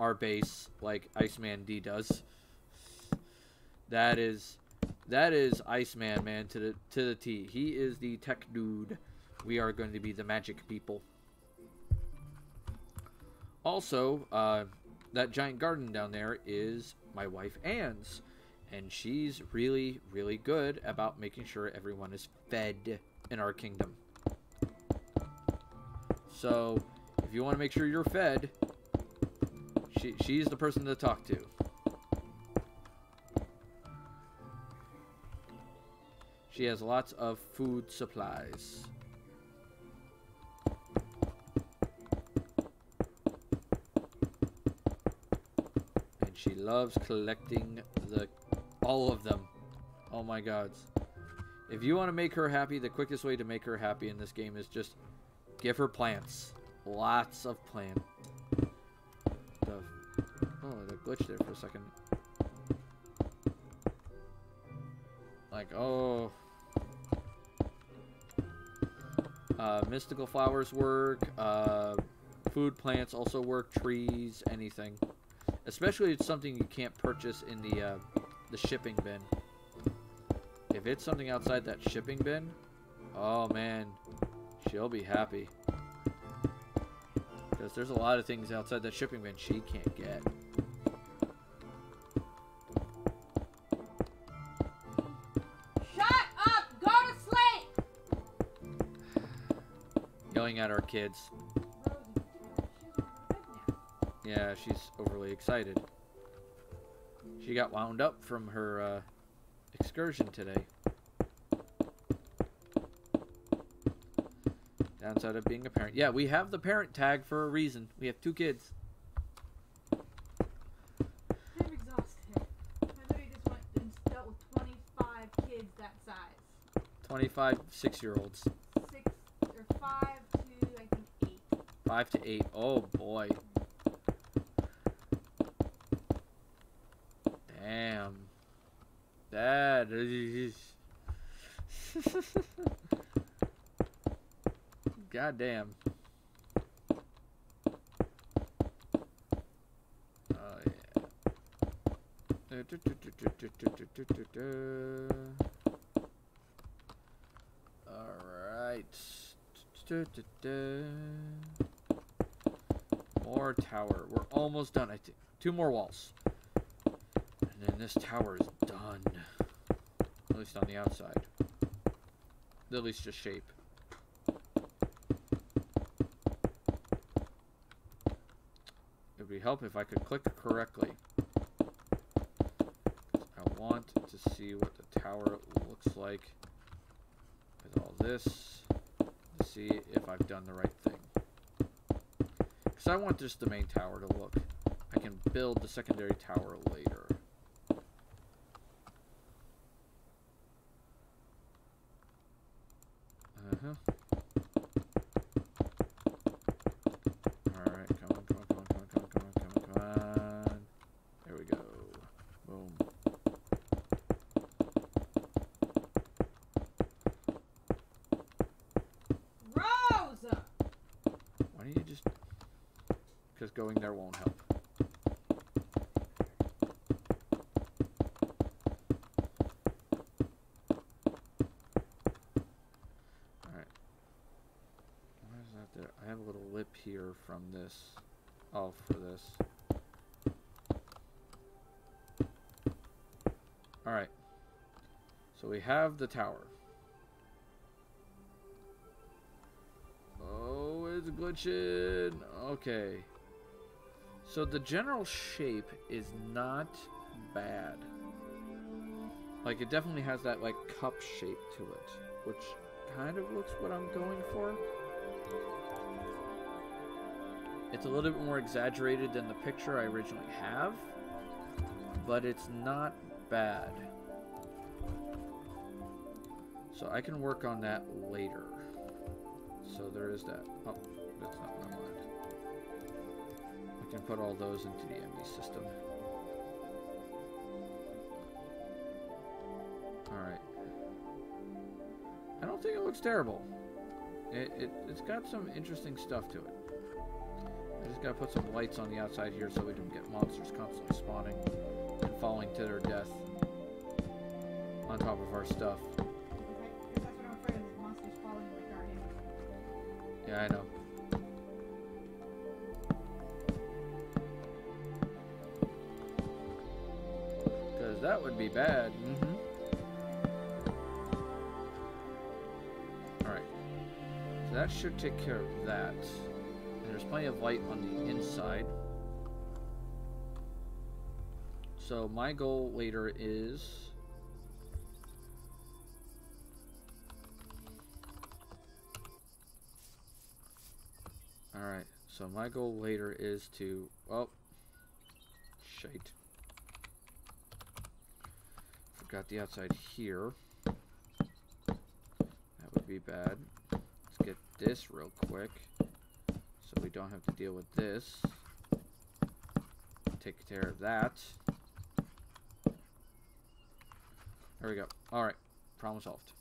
our base like Iceman D does. That is Iceman, man, to the T. He is the tech dude. We are going to be the magic people. Also, that giant garden down there is my wife Anne's, and she's really, really good about making sure everyone is fed in our kingdom. So, if you want to make sure you're fed, she's the person to talk to. She has lots of food supplies. And she loves collecting all of them. Oh my gods. If you want to make her happy, the quickest way to make her happy in this game is just give her plants. Lots of plants. Oh, the glitch there for a second. Like, oh. Mystical flowers work. Food plants also work. Trees, anything. Especially if it's something you can't purchase in the shipping bin. If it's something outside that shipping bin, oh man, she'll be happy. Because there's a lot of things outside that shipping bin she can't get. Shut up! Go to sleep! Yelling at our kids. Yeah, she's overly excited. She got wound up from her excursion today. Downside of being a parent. Yeah, we have the parent tag for a reason. We have two kids. I'm exhausted. I literally just went and dealt with 25 kids that size. 25 six-year-olds. 5 to 8. 5 to 8. Oh, boy. Damn. That is... God damn. Oh, yeah. Alright. More tower. We're almost done. I think 2 more walls. And then this tower is done. At least on the outside. At least just shape. help if I could click correctly. I want to see what the tower looks like with all this to see if I've done the right thing. Because I want just the main tower to look. I can build the secondary tower later. Alright, come on. There we go. Boom. Rose! Why don't you just... Because going there won't help. Here from this, oh, for this. All right, so we have the tower. Oh, it's glitching. Okay, so the general shape is not bad. Like, it definitely has that like cup shape to it, which kind of looks what I'm going for. It's a little bit more exaggerated than the picture I originally have, but it's not bad. So I can work on that later. So there is that. Oh, that's not what I wanted. I can put all those into the MD system. Alright. I don't think it looks terrible. It's got some interesting stuff to it. I just gotta put some lights on the outside here so we don't get monsters constantly spawning and falling to their death on top of our stuff. Yeah, I know. Because that would be bad. Alright. So that should take care of that. There's plenty of light on the inside. So my goal later is to oh shit. Forgot the outside here. That would be bad. Let's get this real quick. So we don't have to deal with this. Take care of that. There we go. All right, problem solved.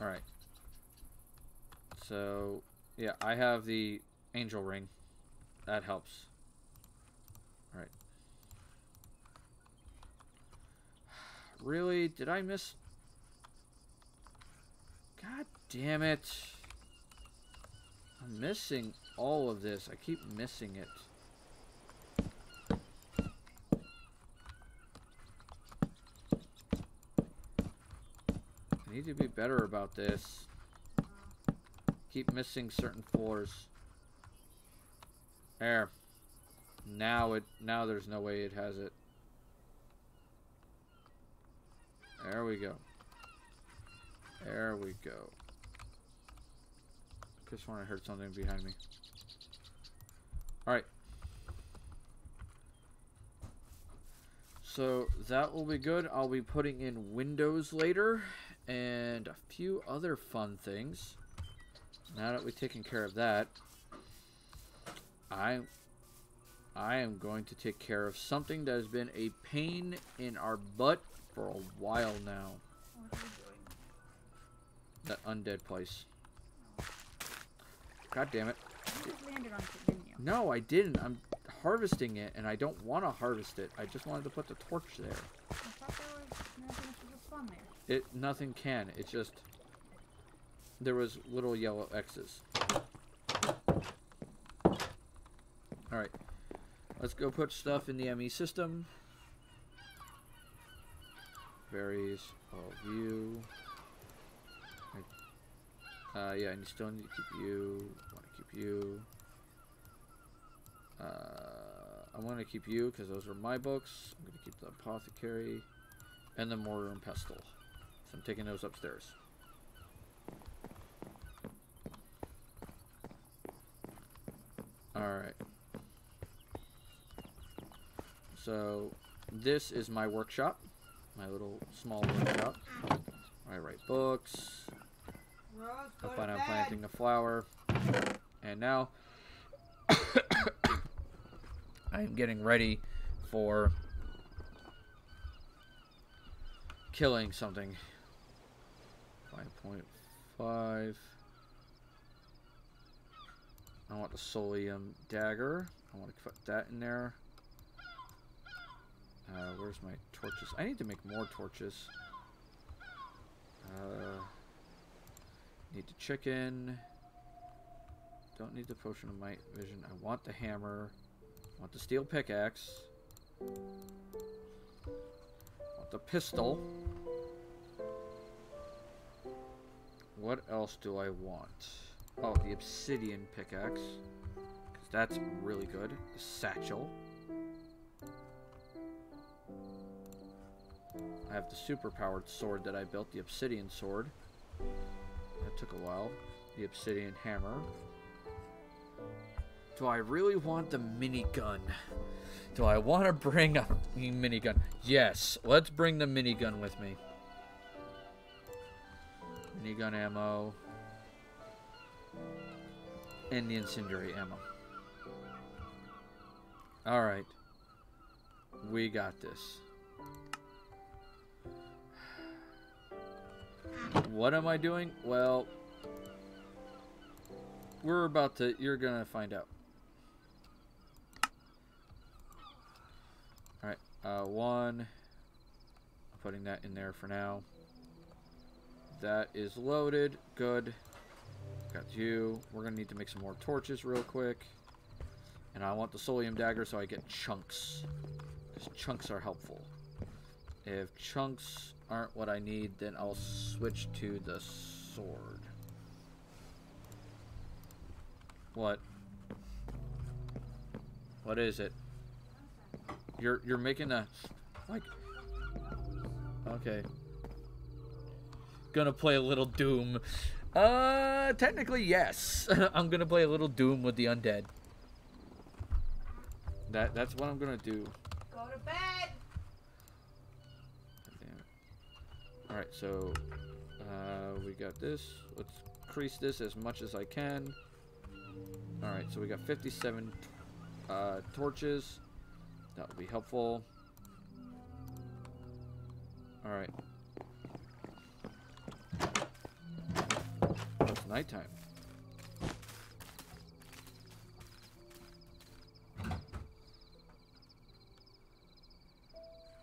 All right. So yeah, I have the angel ring. That helps. All right. Really? Did I miss? God damn it. I'm missing all of this. I keep missing it. I need to be better about this. Keep missing certain floors. There. Now there's no way it has it. There we go. There we go. I just want to hear something behind me. Alright. So that will be good. I'll be putting in windows later and a few other fun things. Now that we've taken care of that, I am going to take care of something that has been a pain in our butt for a while now. That undead place. God damn it. You just landed on it, didn't you? No, I didn't. I'm harvesting it, and I don't want to harvest it. I just wanted to put the torch there. I thought there was nothing there. Nothing can. It's just... There was little yellow X's. Alright. Let's go put stuff in the ME system. Varies all view... Yeah, and you still need to keep you. Want to keep you. I want to keep you because those are my books. I'm going to keep the apothecary and the mortar and pestle. So I'm taking those upstairs. Alright. So this is my workshop. My little small workshop. I write books. I plan on planting the flower. And now I'm getting ready for killing something. 5.5. I want the solium dagger. I want to put that in there. Where's my torches? I need to make more torches. Need the chicken. Don't need the potion of might vision. I want the hammer. I want the steel pickaxe. I want the pistol. What else do I want? Oh, the obsidian pickaxe. Because that's really good. The satchel. I have the super-powered sword that I built, the obsidian sword. That took a while. The obsidian hammer. Do I really want the minigun? Do I want to bring a minigun? Yes, let's bring the minigun with me. Minigun ammo. And the incendiary ammo. Alright. We got this. What am I doing? Well, we're about to... You're going to find out. Alright. One. I'm putting that in there for now. That is loaded. Good. Got you. We're going to need to make some more torches real quick. And I want the solium dagger so I get chunks. Because chunks are helpful. If chunks aren't what I need, then I'll switch to the sword. What? What is it? You're making a... like... Okay. Gonna play a little Doom. Technically, yes. I'm gonna play a little Doom with the undead. That's what I'm gonna do. Go to bed! God damn it. Alright, so... we got this. Let's crease this as much as I can. Alright, so we got 57 torches. That will be helpful. Alright. It's nighttime.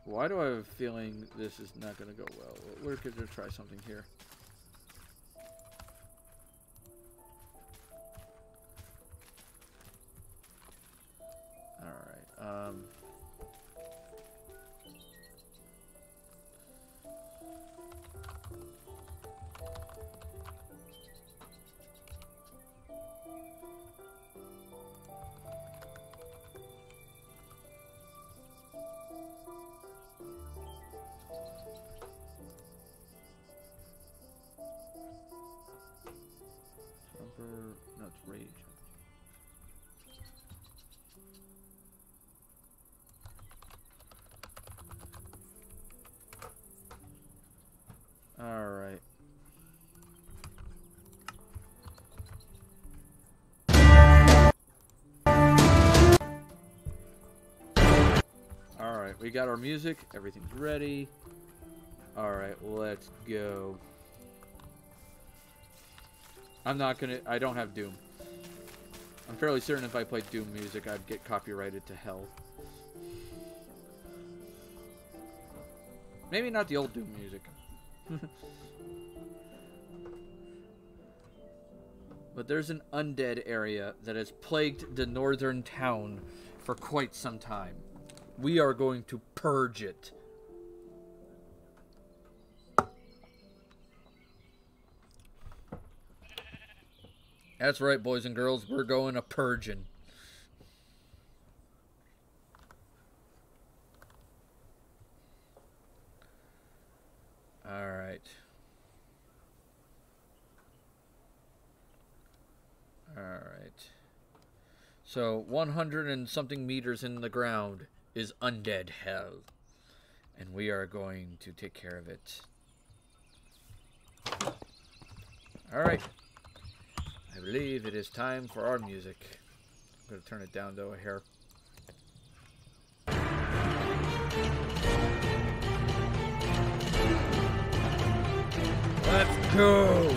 Why do I have a feeling this is not going to go well? We're going to try something here. Alright. We got our music. Everything's ready. Alright, let's go. I'm not gonna... I don't have Doom. I'm fairly certain if I played Doom music, I'd get copyrighted to hell. Maybe not the old Doom music. But there's an undead area that has plagued the northern town for quite some time. We are going to purge it. That's right, boys and girls. We're going a purging. All right. All right. So 100 and something meters in the ground is undead hell. And we are going to take care of it. All right. I believe it is time for our music. I'm going to turn it down, though, a hair. Let's go!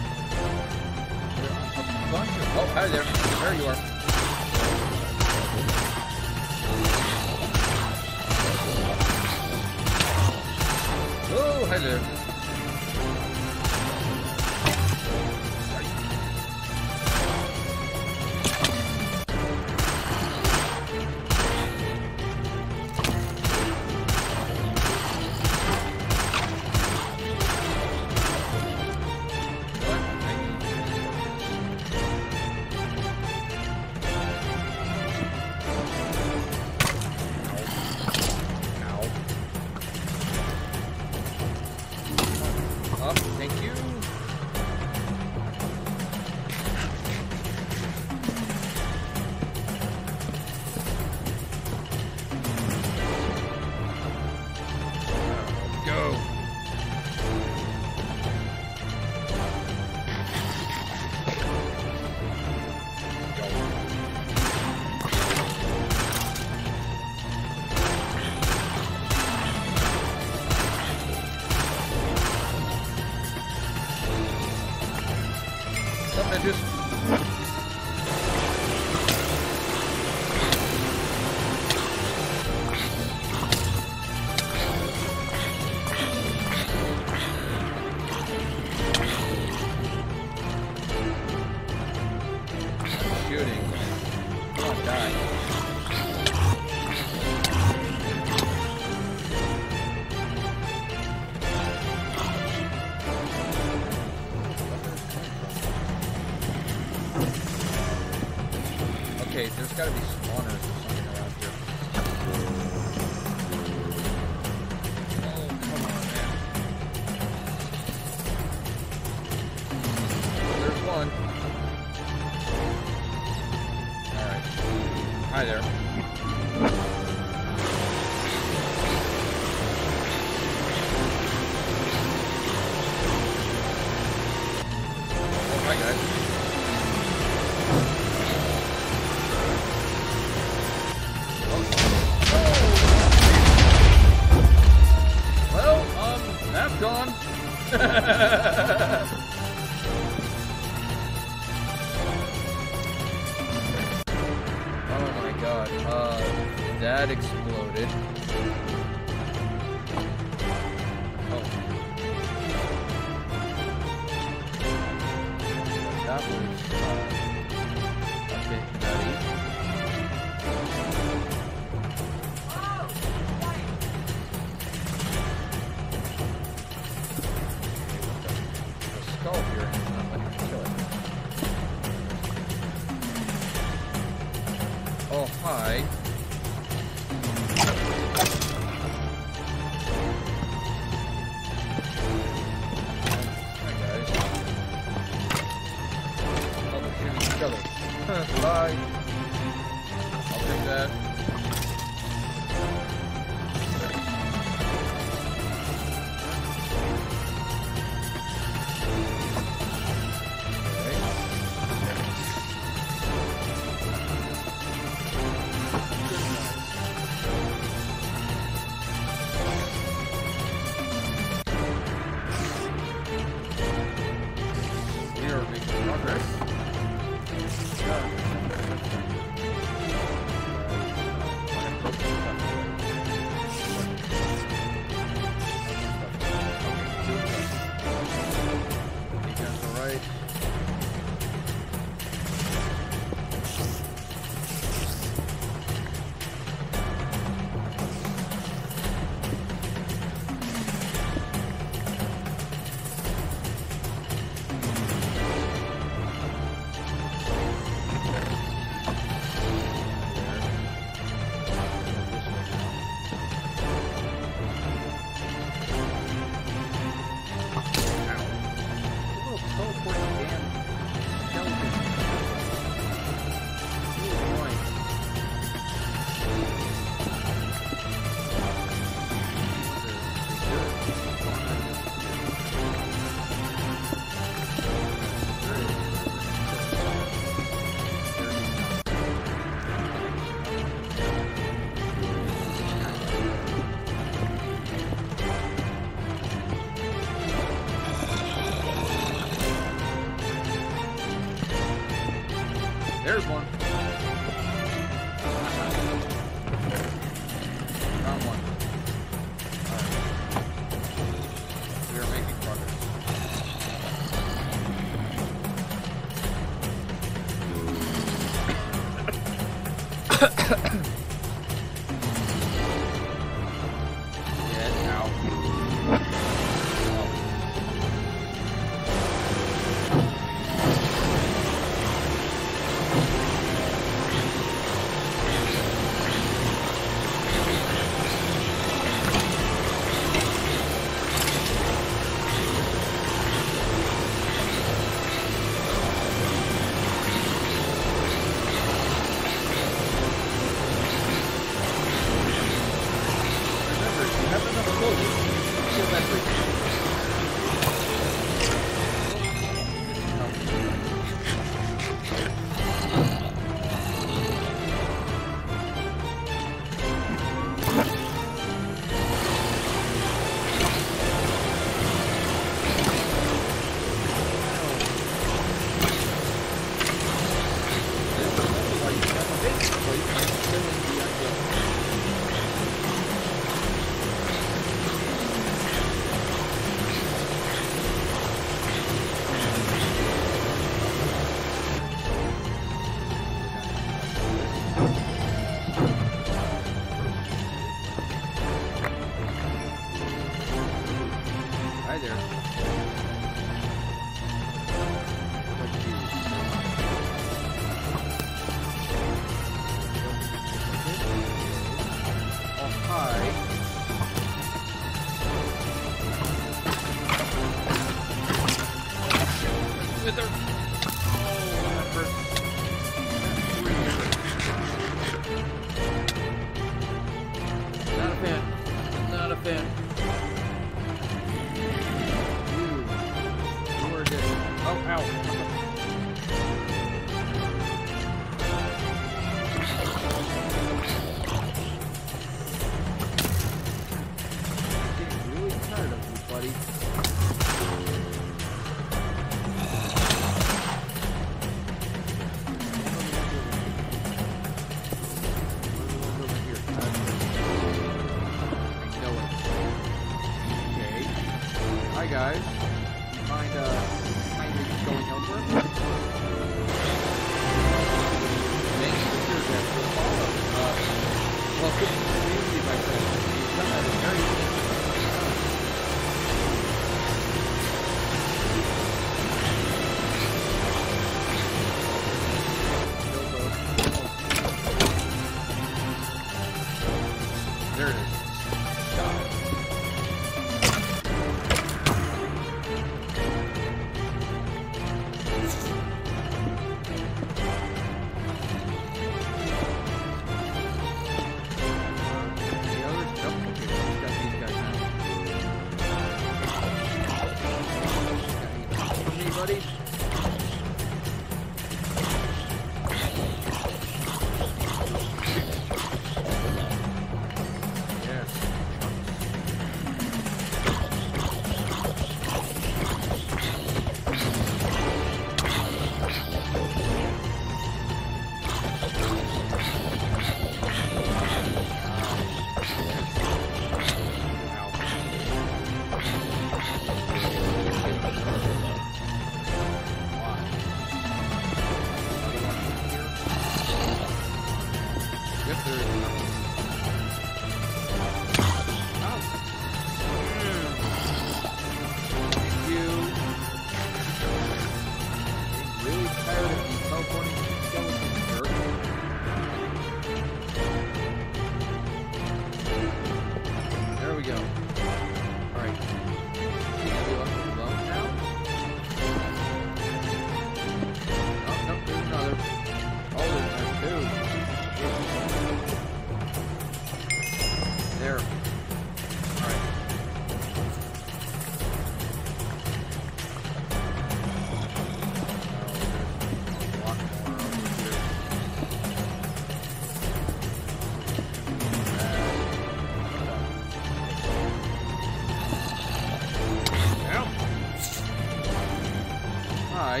Hi.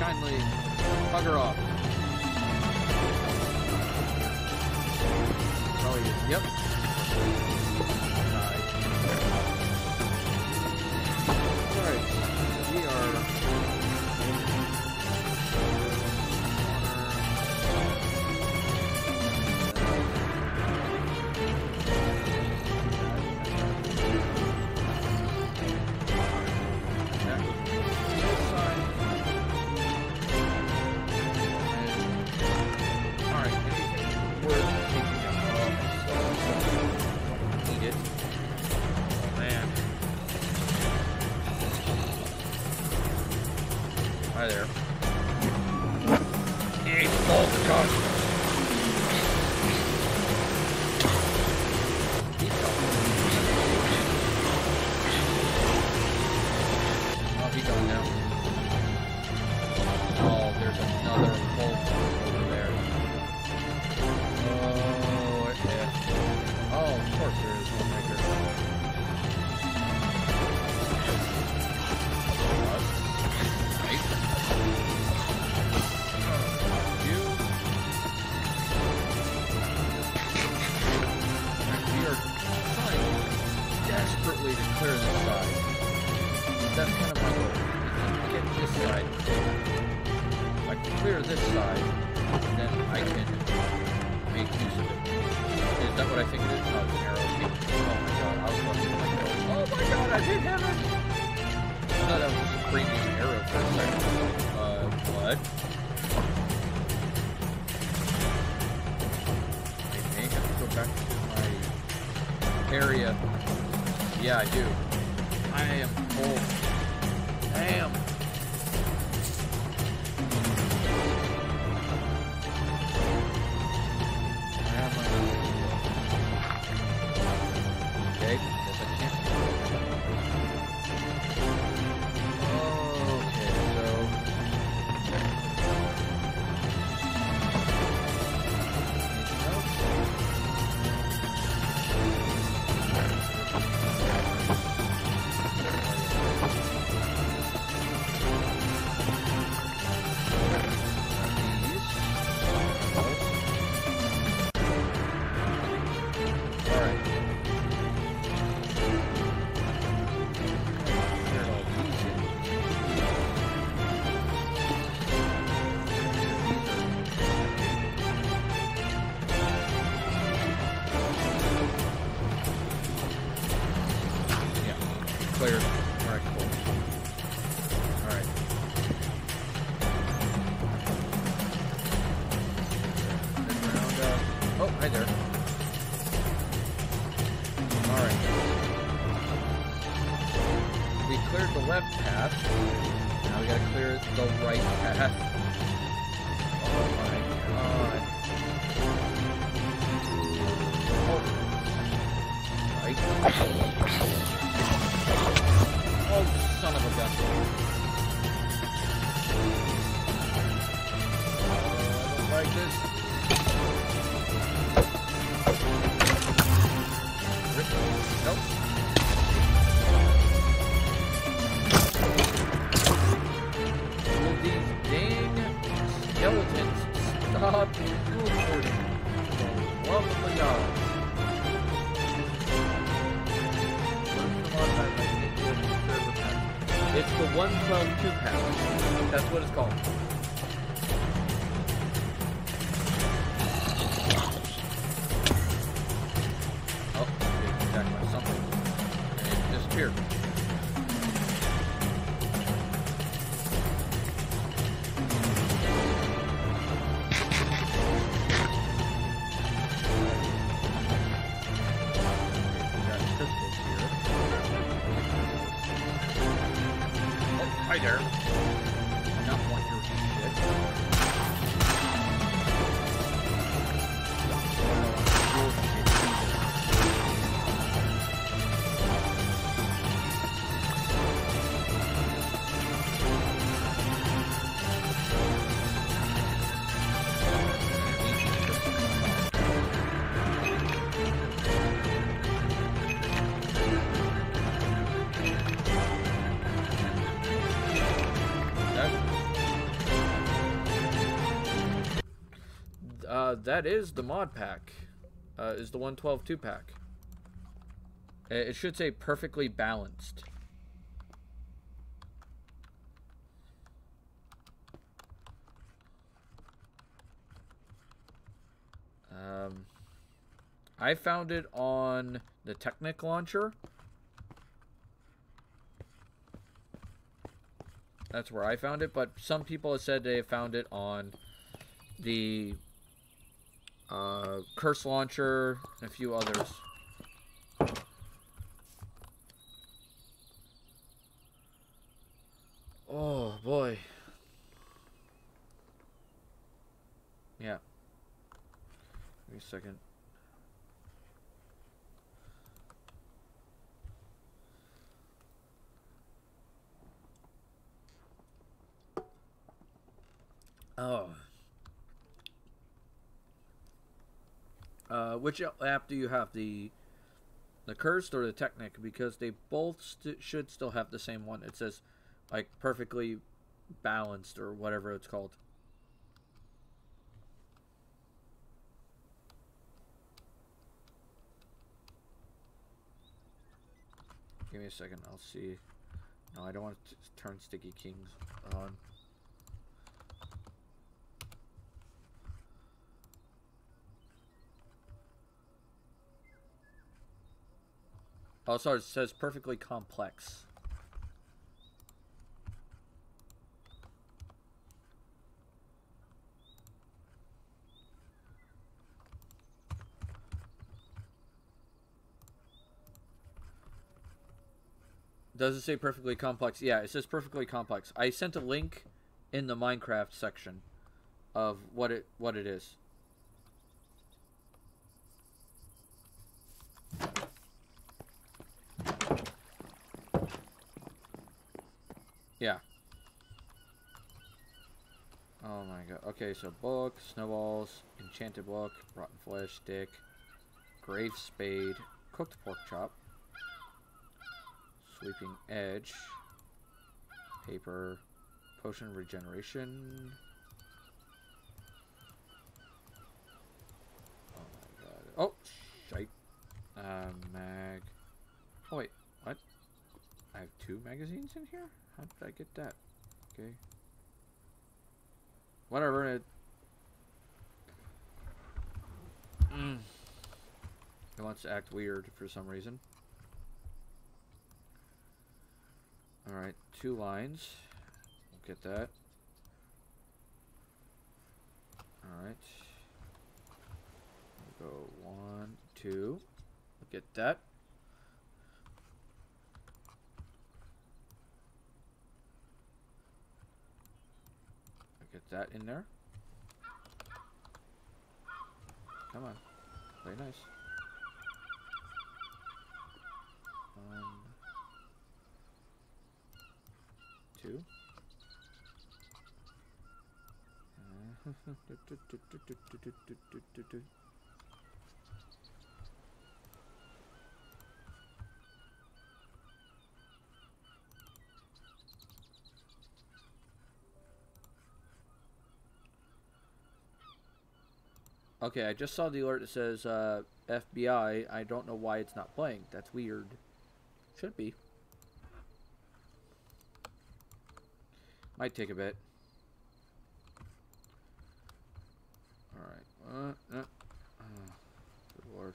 Kindly bugger off. Probably good. Yep. Alright. We that is the mod pack. Is the 112 2-pack. It should say perfectly balanced. I found it on the Technic launcher. That's where I found it, but some people have said they found it on the Curse Launcher and a few others. Oh boy. Yeah. Give me a second. Oh. Which app do you have, the Cursed or the Technic? Because they both should still have the same one. It says, like, perfectly balanced or whatever it's called. Give me a second. I'll see. No, I don't want to turn Sticky Kings on. Oh, sorry, it says perfectly complex. Does it say perfectly complex? Yeah, it says perfectly complex. I sent a link in the Minecraft section of what it is. Yeah. Oh my god. Okay, so book, snowballs, enchanted book, rotten flesh, stick, grave spade, cooked pork chop, sweeping edge, paper, potion regeneration. Oh my god. Oh, shite. Mag. Oh wait, what? I have 2 magazines in here? How did I get that? Okay. Whatever. It wants to act weird for some reason. Alright, 2 lines. We'll get that. Alright. We'll go 1, 2. We'll get that. Get that in there. Come on. Play nice. One. 2. Okay, I just saw the alert that says FBI. I don't know why it's not playing. That's weird. Should be. Might take a bit. Alright. Good lord.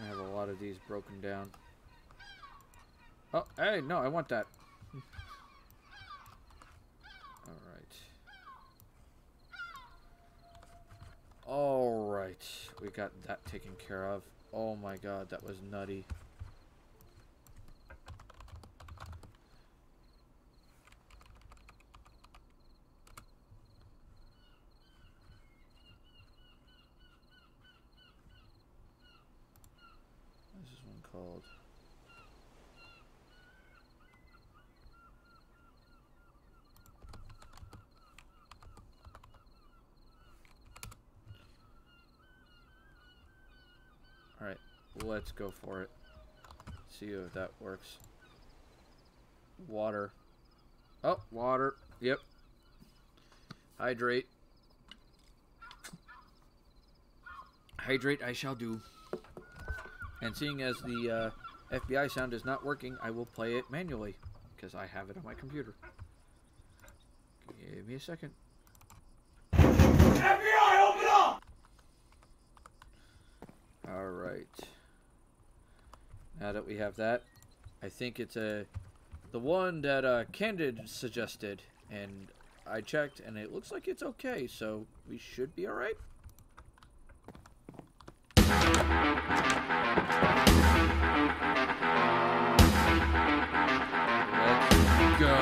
I have a lot of these broken down. Oh, hey, no, I want that. Alright, we got that taken care of. Oh my god, that was nutty. This is one called... Let's go for it. See if that works. Water. Oh, water. Yep. Hydrate. Hydrate I shall do. And seeing as the FBI sound is not working, I will play it manually, because I have it on my computer. Give me a second. FBI, open up! Alright. Now that we have that, I think it's the one that Candid suggested, and I checked, and it looks like it's okay, so we should be alright. Let's go.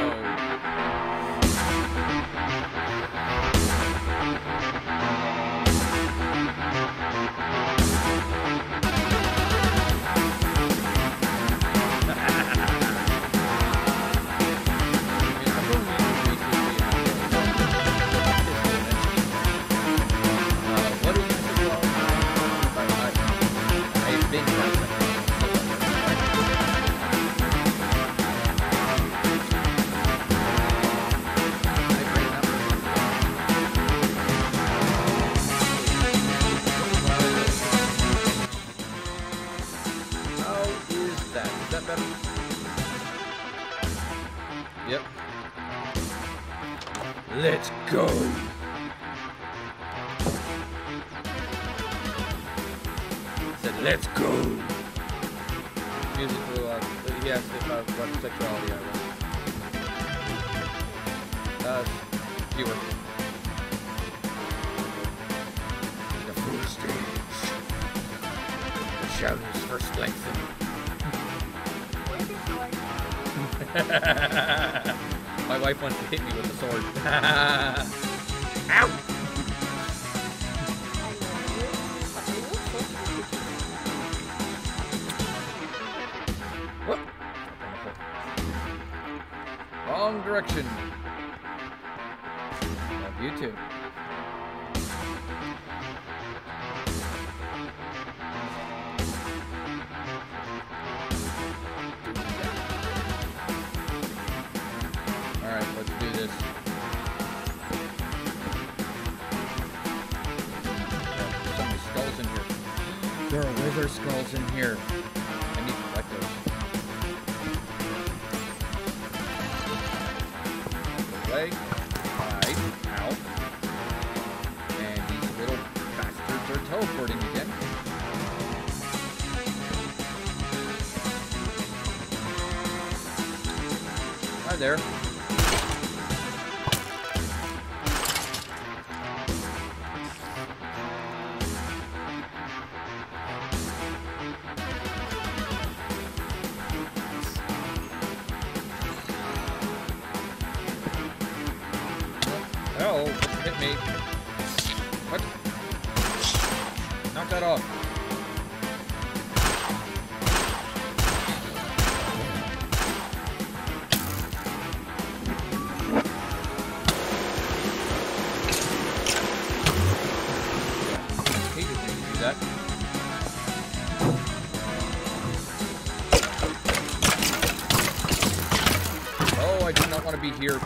Let's go! I said, let's go! Musical, he asked if I was sexuality, I was. You were. The full stage. The shout is for strength. My wife wants to hit me with a sword. Ow! What? Wrong direction. Love you too. There are wither skulls in here. I need to collect those. Leg, hide, out. And these little bastards are teleporting again. Hi there. Here.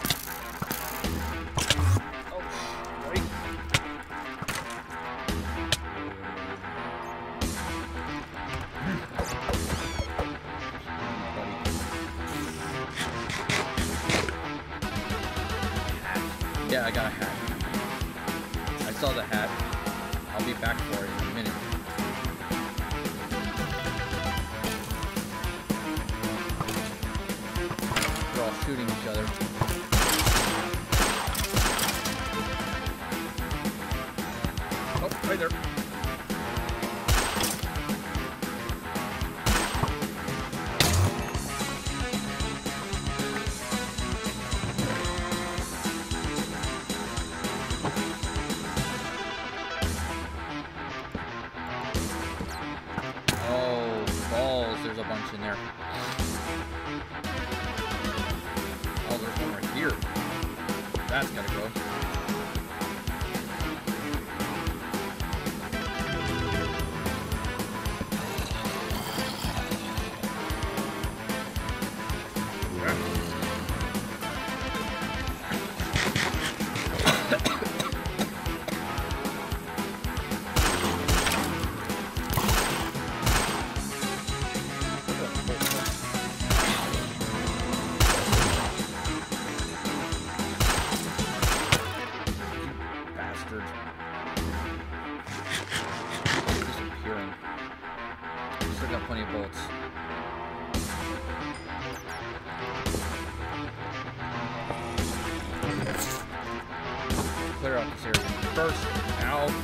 now.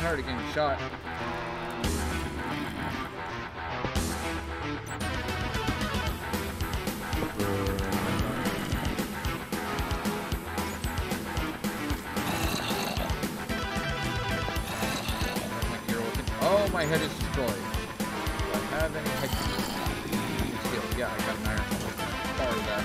Tired of getting shot. Oh, my head is destroyed. Do I have any skill? Yeah, I got an iron. Sorry about that.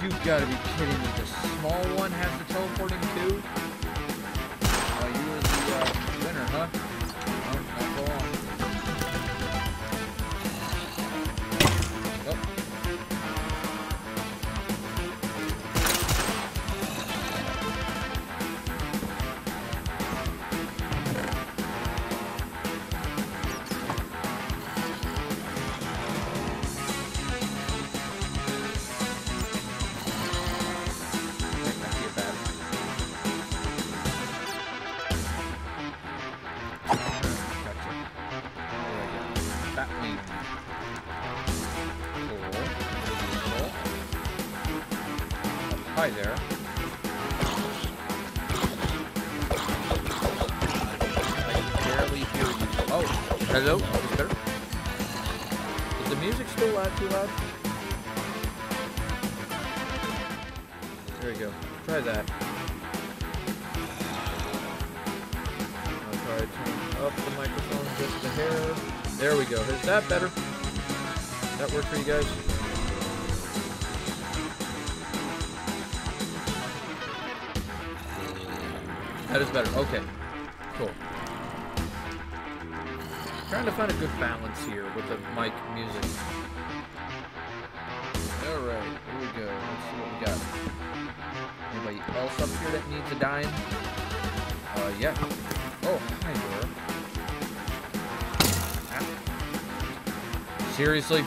You gotta be kidding me, the small one has the teleporting too? You were the winner, huh? Not go on. Nope. Hi there. I can barely hear you. Oh, hello? Is it better? Is the music still loud, too loud? There you go. Try that. I'll try to turn up the microphone just a hair. There we go. Is that better? That work for you guys? That is better. Okay. Cool. Trying to find a good balance here with the mic music. Alright, here we go. Let's see what we got. Anybody else up here that needs a dime? Yeah. Oh, hi, Dora. Ah. Seriously?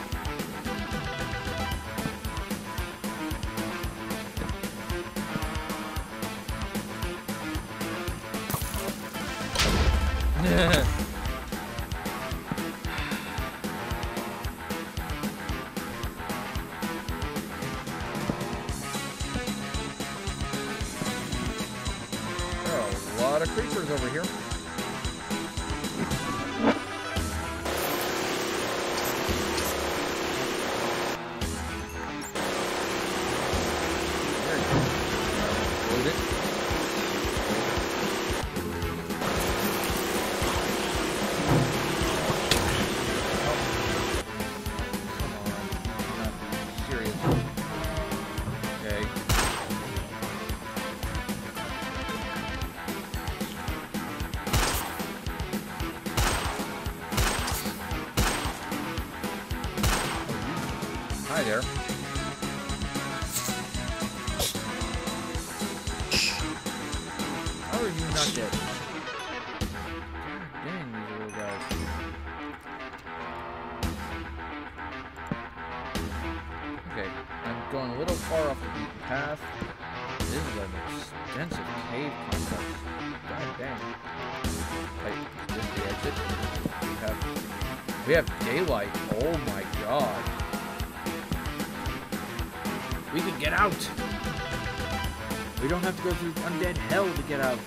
Go through undead hell to get out.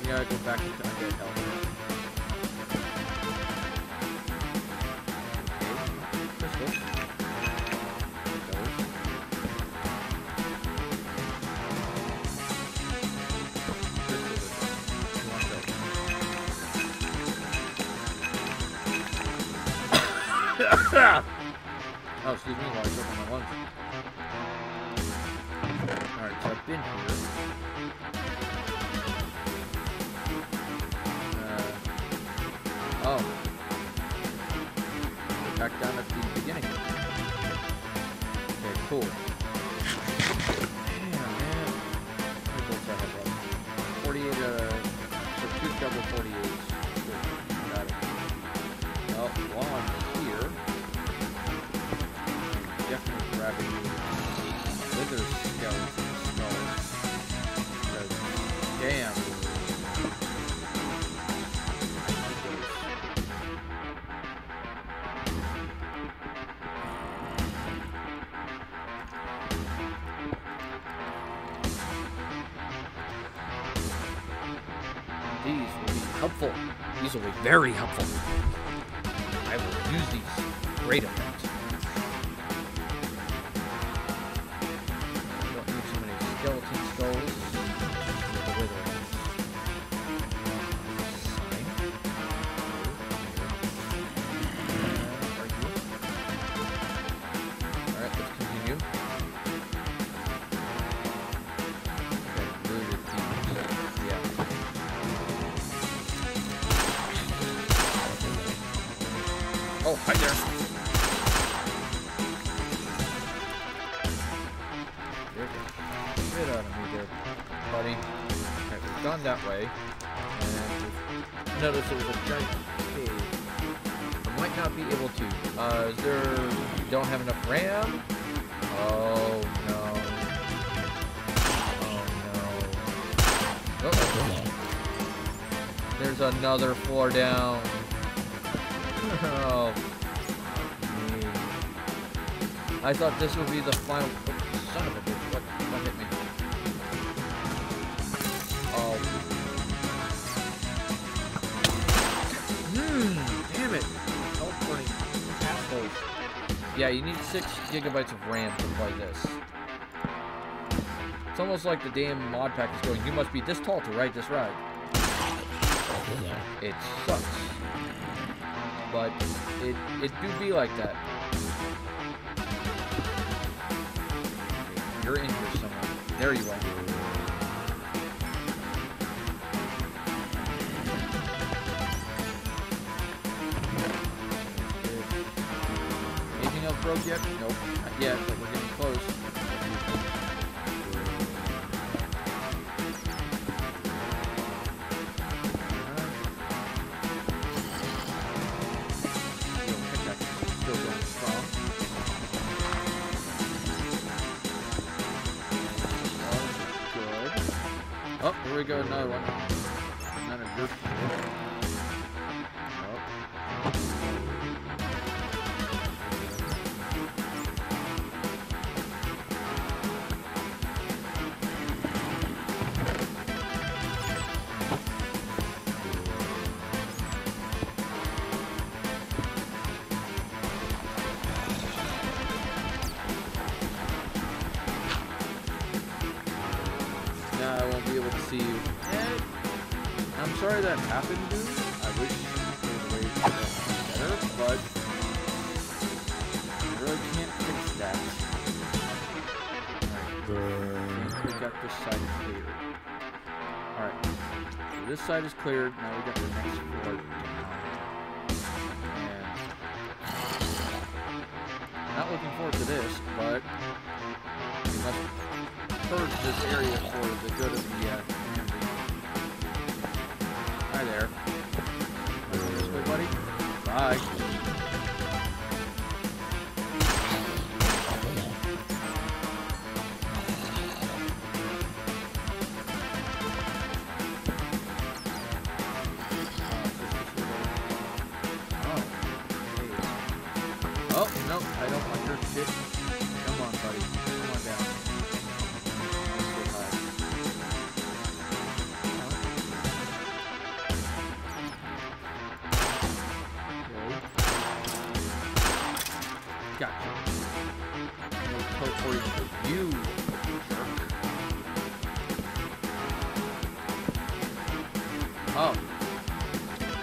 We gotta go back into undead hell. Oh, excuse me while I took my lunch. Been here. Oh. Back down at the beginning. Okay, cool. Damn, man. How many bolts I have left? 48, so two double 48s. Good. Got it. Well, while I'm here, I'm definitely grabbing the wither skeleton. Damn. I these will be helpful. These will be very helpful. I will use these. Great effect. I don't need so many skeleton skulls. Another floor down. Oh, I thought this would be the final. Oops. Son of a bitch, what hit me? Oh. Damn it. Yeah, you need 6 GB of RAM to play this. It's almost like the damn mod pack is going, you must be this tall to ride this ride. It sucks. But it do be like that. You're in here somewhere. There you are. Anything else broke yet? Nope. Not yet, but we're getting close. Here we go, another one. Another group. I'm sorry that happened, dude. I wish there was a way to get better, but I really can't fix that. Alright, we got this side cleared. Alright, so this side is cleared. Now we got the next floor. And not looking forward to this, but we must purge this area for the good of the Hi there. This way, buddy. Bye. Oh, no, I don't want your shit. Come on, buddy. Come on down. Oh.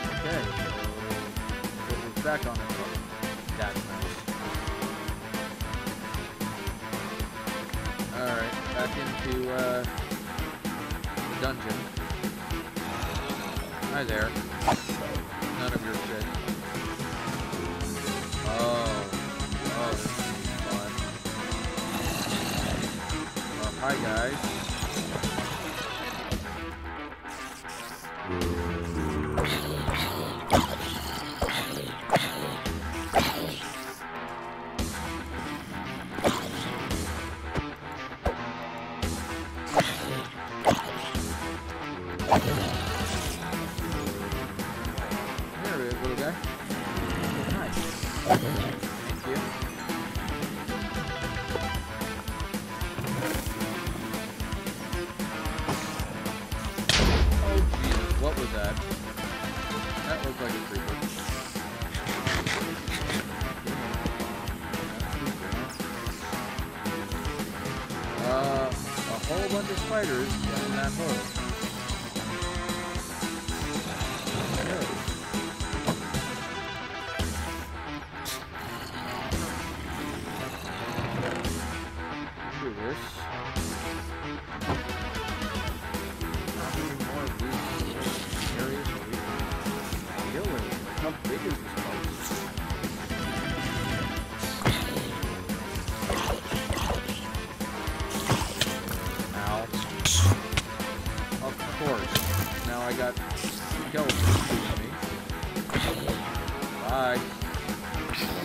Okay. So we're back on it. That's nice. Alright, back into the dungeon. Hi there. None of your shit. Oh, this is fun. Oh, hi guys. Spiders in that hole. No. Do this. Not any more of these areas where we can kill it. How big is this place? I got skeletons shooting me. Bye.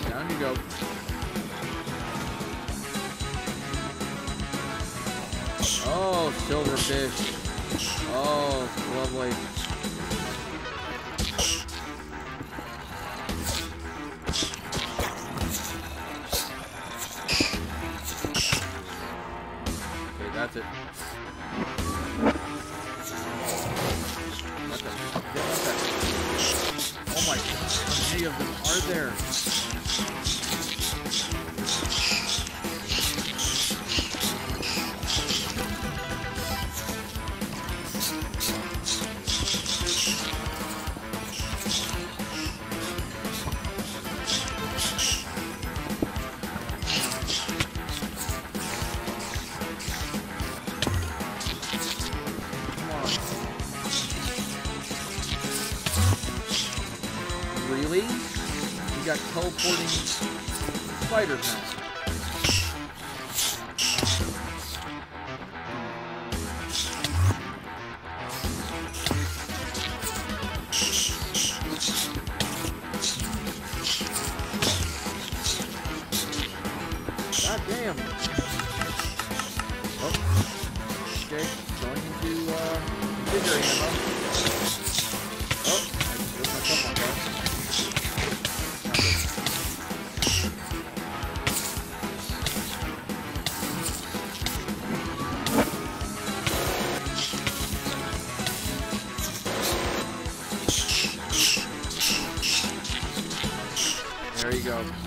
Down you go. Oh, silverfish. Oh, lovely. it. What the heck? Oh my god, how many of them are there? Teleporting spider now.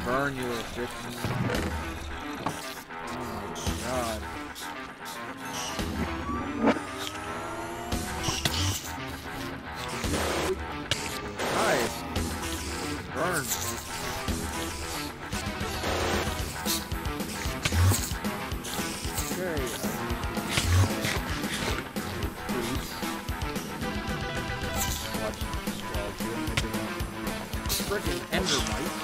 Burn, you little bitch. Oh my god. Nice. Burn. Okay. Watch. Frickin' Endermite.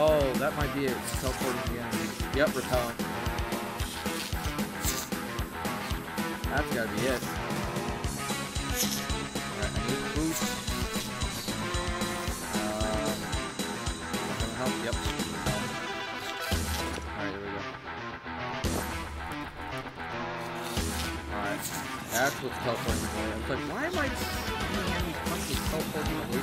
Oh, that might be it. It's teleporting the enemy. Yep, repelling. That's gotta be it. Alright, I need a boost. Help? Yep. Alright, there we go. Alright. That's what's teleporting away. I was like, why am I teleporting away?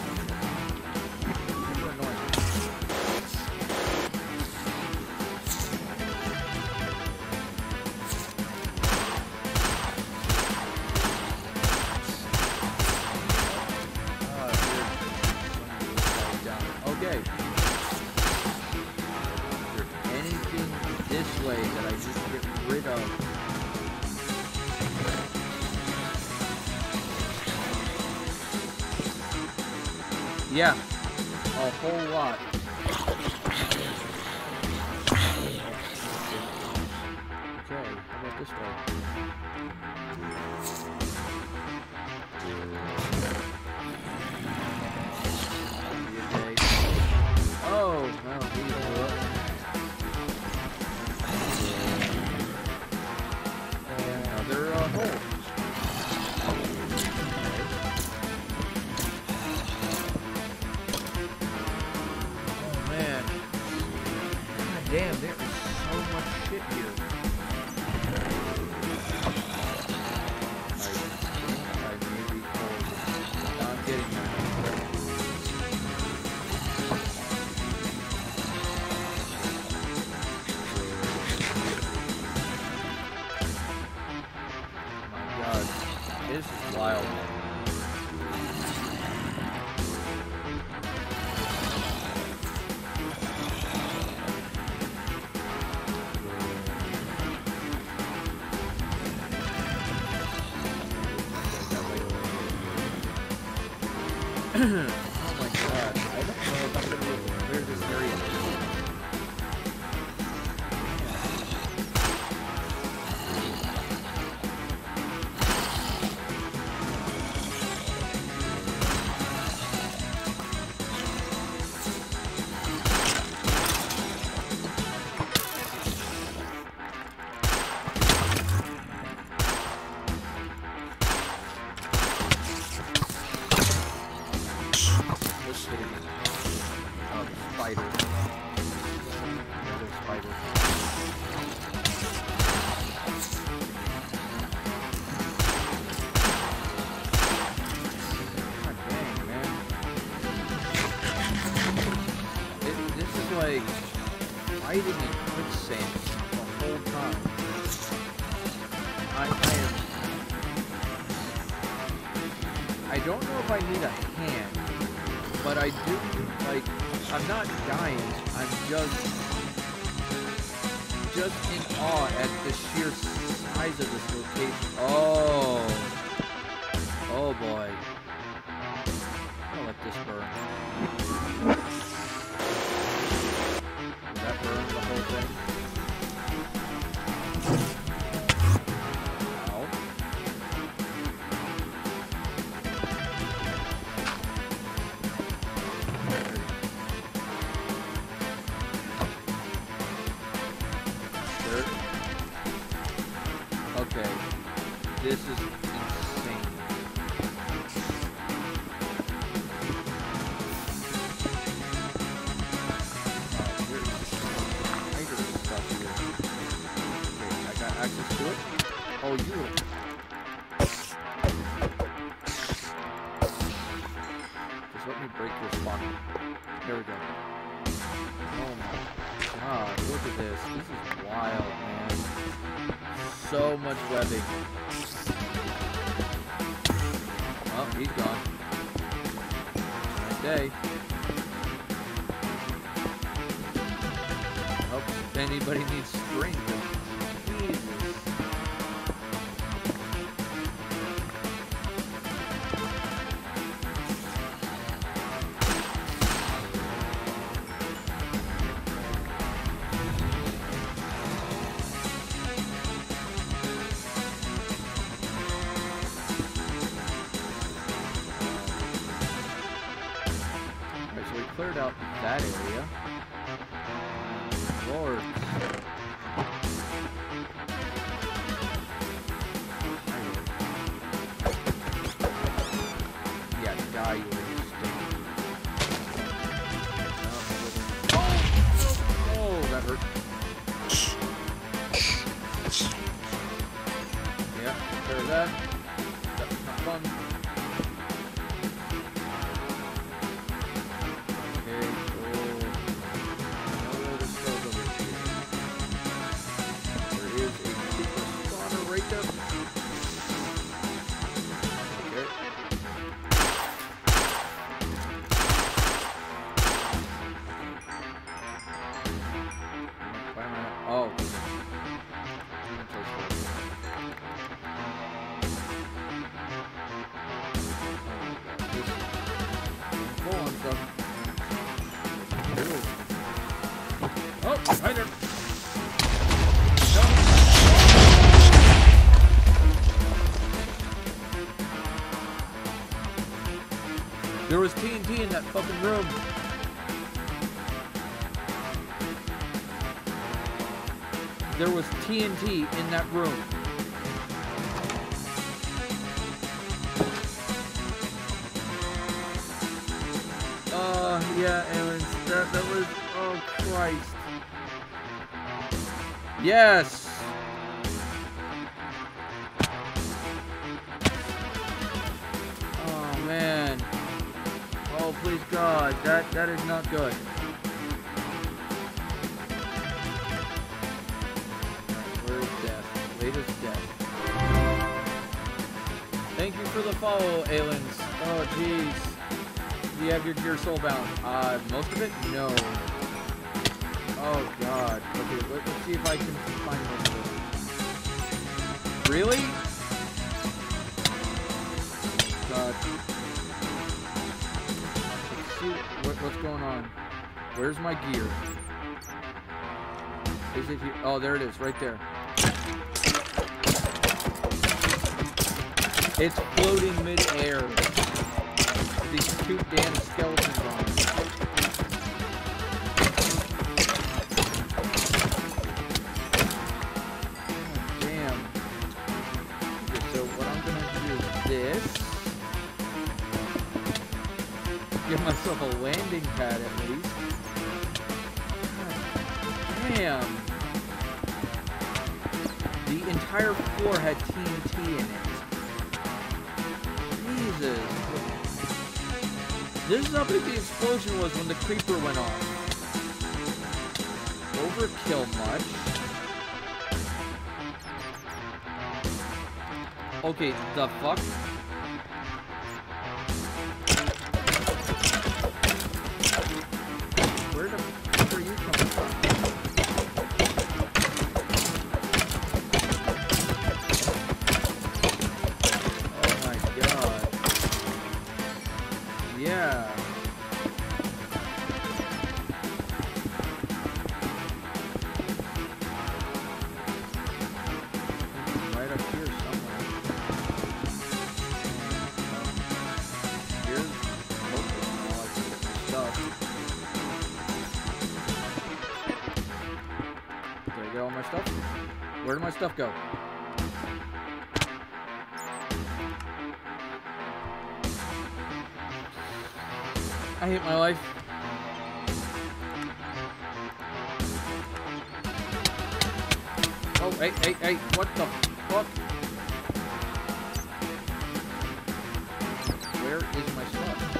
Yeah, a whole lot. Okay, how about this way? Oh, no, we go up. Another hole. Damn, there is so much shit here. I may be cold. I'm getting my god, this is wild. hiding in quicksand the whole time. I don't know if I need a hand, but I do, like, I'm not dying, I'm just in awe at the sheer size of this location. Oh, oh boy. I'll let this burn. Did that burn the whole thing? There was TNT in that fucking room. There was TNT in that room. Yeah, it was, that was, oh Christ. Yes! God, that is not good. Where is death? Latest death. Thank you for the follow, aliens. Oh, jeez. Do you have your gear soulbound? Most of it? No. Oh, God. Okay, let's see if I can find most of it. Really? God. What's going on? Where's my gear? Is it here? Oh, there it is, right there. It's floating mid-air. These two damn skeletons on it. Damn. Okay, so what I'm gonna do is this. Give myself a landing pad at least. God damn. The entire floor had TNT in it. Jesus. This is how big the explosion was when the creeper went off. Oh overkill much. Okay, the fuck? Where the fuck are you coming from? Oh my god. Yeah. Where did my stuff go? I hate my life. Oh, hey, hey, hey, what the fuck? Where is my stuff?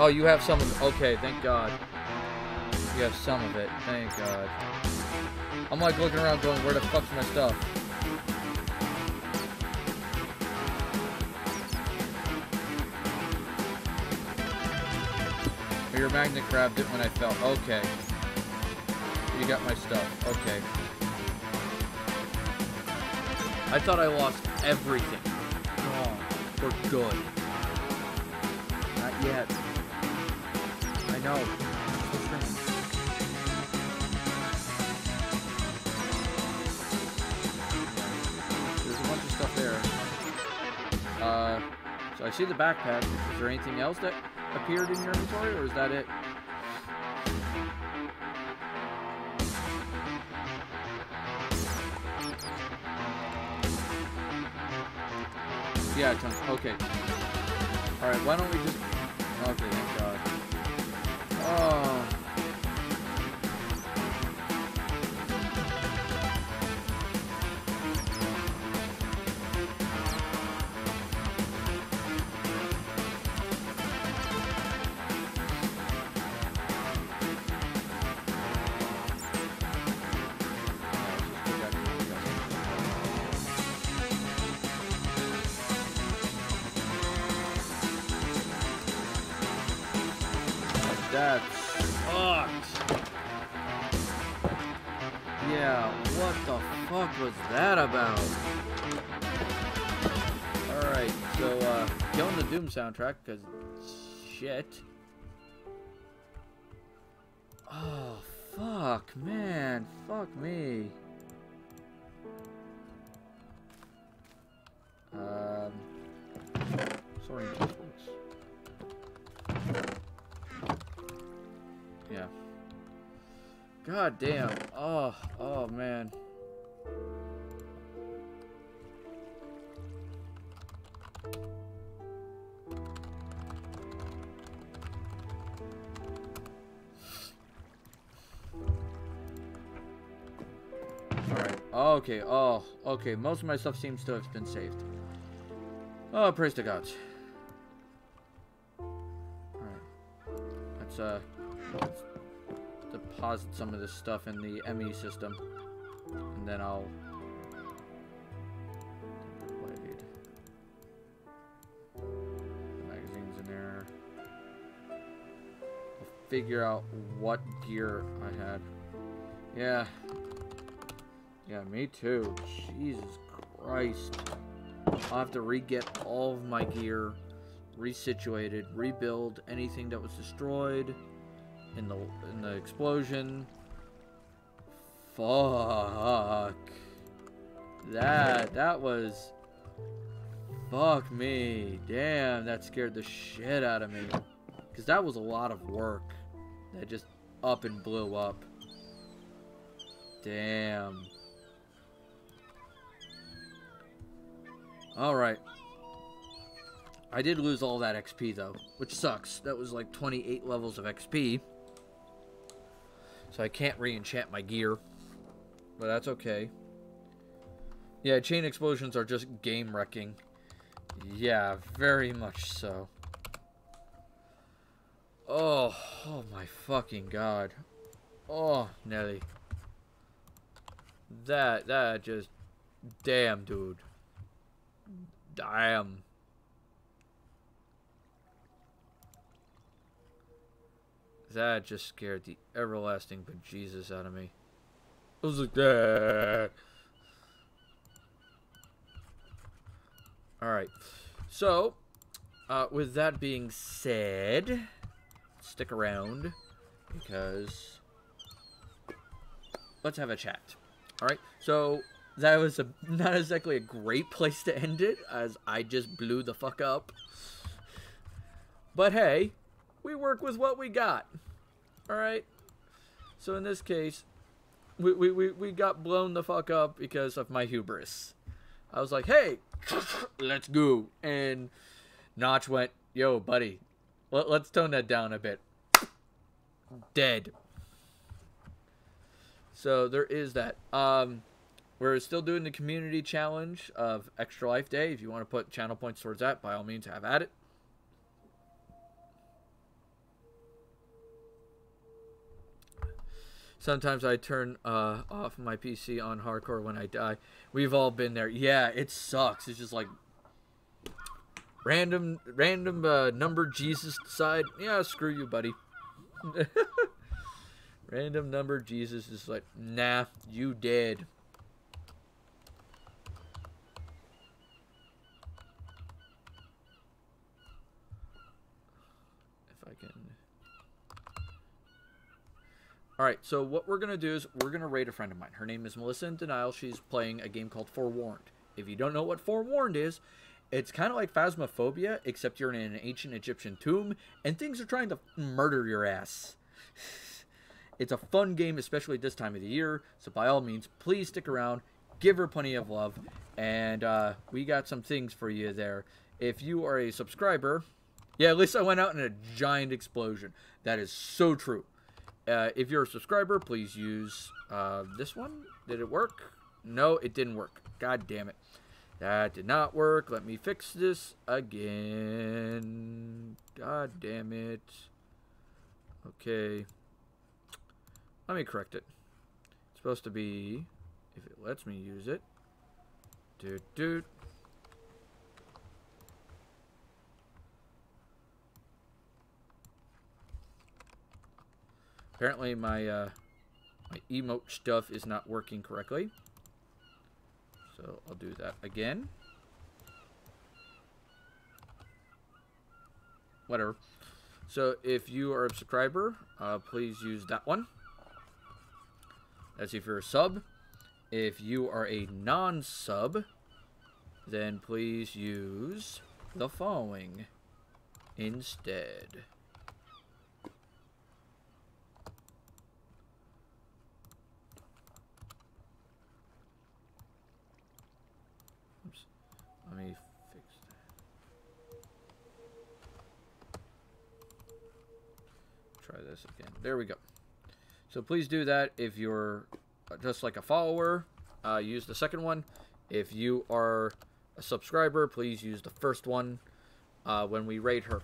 Oh, you have some of it. Okay, thank God. You have some of it. Thank God. I'm like looking around going, where the fuck's my stuff? Your magnet grabbed it when I fell. Okay. You got my stuff. Okay. I thought I lost everything. Gone. For good. Not yet. I know. There's a bunch of stuff there. So I see the backpack. Is there anything else that appeared in your inventory, or is that it? Yeah, tons. Okay. All right. Why don't we just? Okay. Thank God. Oh. That sucked. Yeah, what the fuck was that about? Alright, so, killing the Doom soundtrack, because shit. Oh, fuck, man. Fuck me. Sorry. Yeah. God damn. Oh, oh man. All right. Okay. Oh, okay. Most of my stuff seems to have been saved. Oh, praise the gods. All right. Let's deposit some of this stuff in the ME system, and then I'll wait. Magazines in there. I'll figure out what gear I had. Yeah. Yeah, me too. Jesus Christ. I'll have to re-get all of my gear, resituated, rebuild anything that was destroyed in the explosion. Fuck. That was... Fuck me. Damn, that scared the shit out of me. Because that was a lot of work. That just up and blew up. Damn. Alright. I did lose all that XP, though, which sucks. That was like 28 levels of XP. So I can't re-enchant my gear. But that's okay. Yeah, chain explosions are just game-wrecking. Yeah, very much so. Oh, oh my fucking god. Oh, Nelly. That just... Damn, dude. Damn. That just scared the everlasting bejesus out of me. I was like, ah. Alright. So, with that being said, stick around, because let's have a chat. Alright, so that was not exactly a great place to end it, as I just blew the fuck up. But hey, we work with what we got. Alright? So in this case, we got blown the fuck up because of my hubris. I was like, hey, let's go. And Notch went, yo, buddy, let's tone that down a bit. Dead. So there is that. We're still doing the community challenge of Extra Life Day. If you want to put channel points towards that, by all means, have at it. Sometimes I turn off my PC on hardcore when I die. We've all been there. Yeah, it sucks. It's just like random number Jesus decide, yeah, screw you, buddy. Random number Jesus is like, nah, you dead. Alright, so what we're going to do is we're going to raid a friend of mine. Her name is Melissa in Denial. She's playing a game called Forewarned. If you don't know what Forewarned is, it's kind of like Phasmophobia, except you're in an ancient Egyptian tomb, and things are trying to murder your ass. It's a fun game, especially this time of the year, so by all means, please stick around, give her plenty of love, and we got some things for you there. If you are a subscriber... Yeah, at least I went out in a giant explosion. That is so true. If you're a subscriber, please use this one. Did it work? No, it didn't work. God damn it. That did not work. Let me fix this again. God damn it. Okay. Let me correct it. It's supposed to be, if it lets me use it. Doot, doot. Apparently my emote stuff is not working correctly. So I'll do that again. Whatever. So if you are a subscriber, please use that one. That's if you're a sub. If you are a non-sub, then please use the following instead. Let me fix that. Try this again. There we go. So please do that if you're just like a follower. Use the second one. If you are a subscriber, please use the first one when we raid her.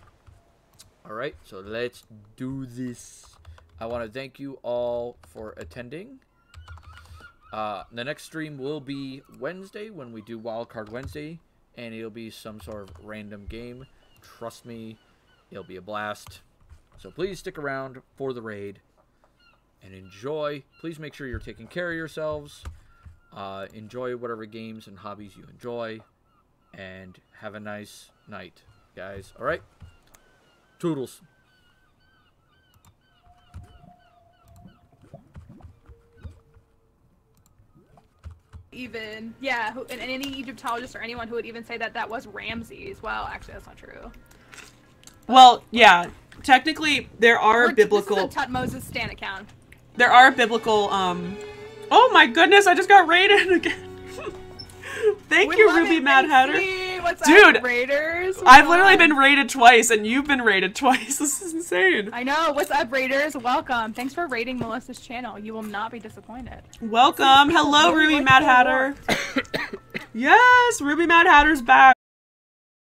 Alright, so let's do this. I want to thank you all for attending. The next stream will be Wednesday when we do Wildcard Wednesday. And it'll be some sort of random game. Trust me, it'll be a blast. So please stick around for the raid and enjoy. Please make sure you're taking care of yourselves. Enjoy whatever games and hobbies you enjoy. And have a nice night, guys. All right? Toodles. Even, yeah, and any Egyptologist or anyone who would even say that that was Ramses. Well, actually, that's not true. Well, yeah, technically there are biblical. This is a Tutmosis Stan account. There are biblical. Oh my goodness, I just got raided again. Thank you, RubyMadHatter. What's Dude, up, Raiders? What? I've literally been raided twice, and you've been raided twice. This is insane. I know. What's up, Raiders? Welcome. Thanks for raiding Melissa's channel. You will not be disappointed. Welcome. Hello, RubyMadHatter. Yes, RubyMadHatter's back.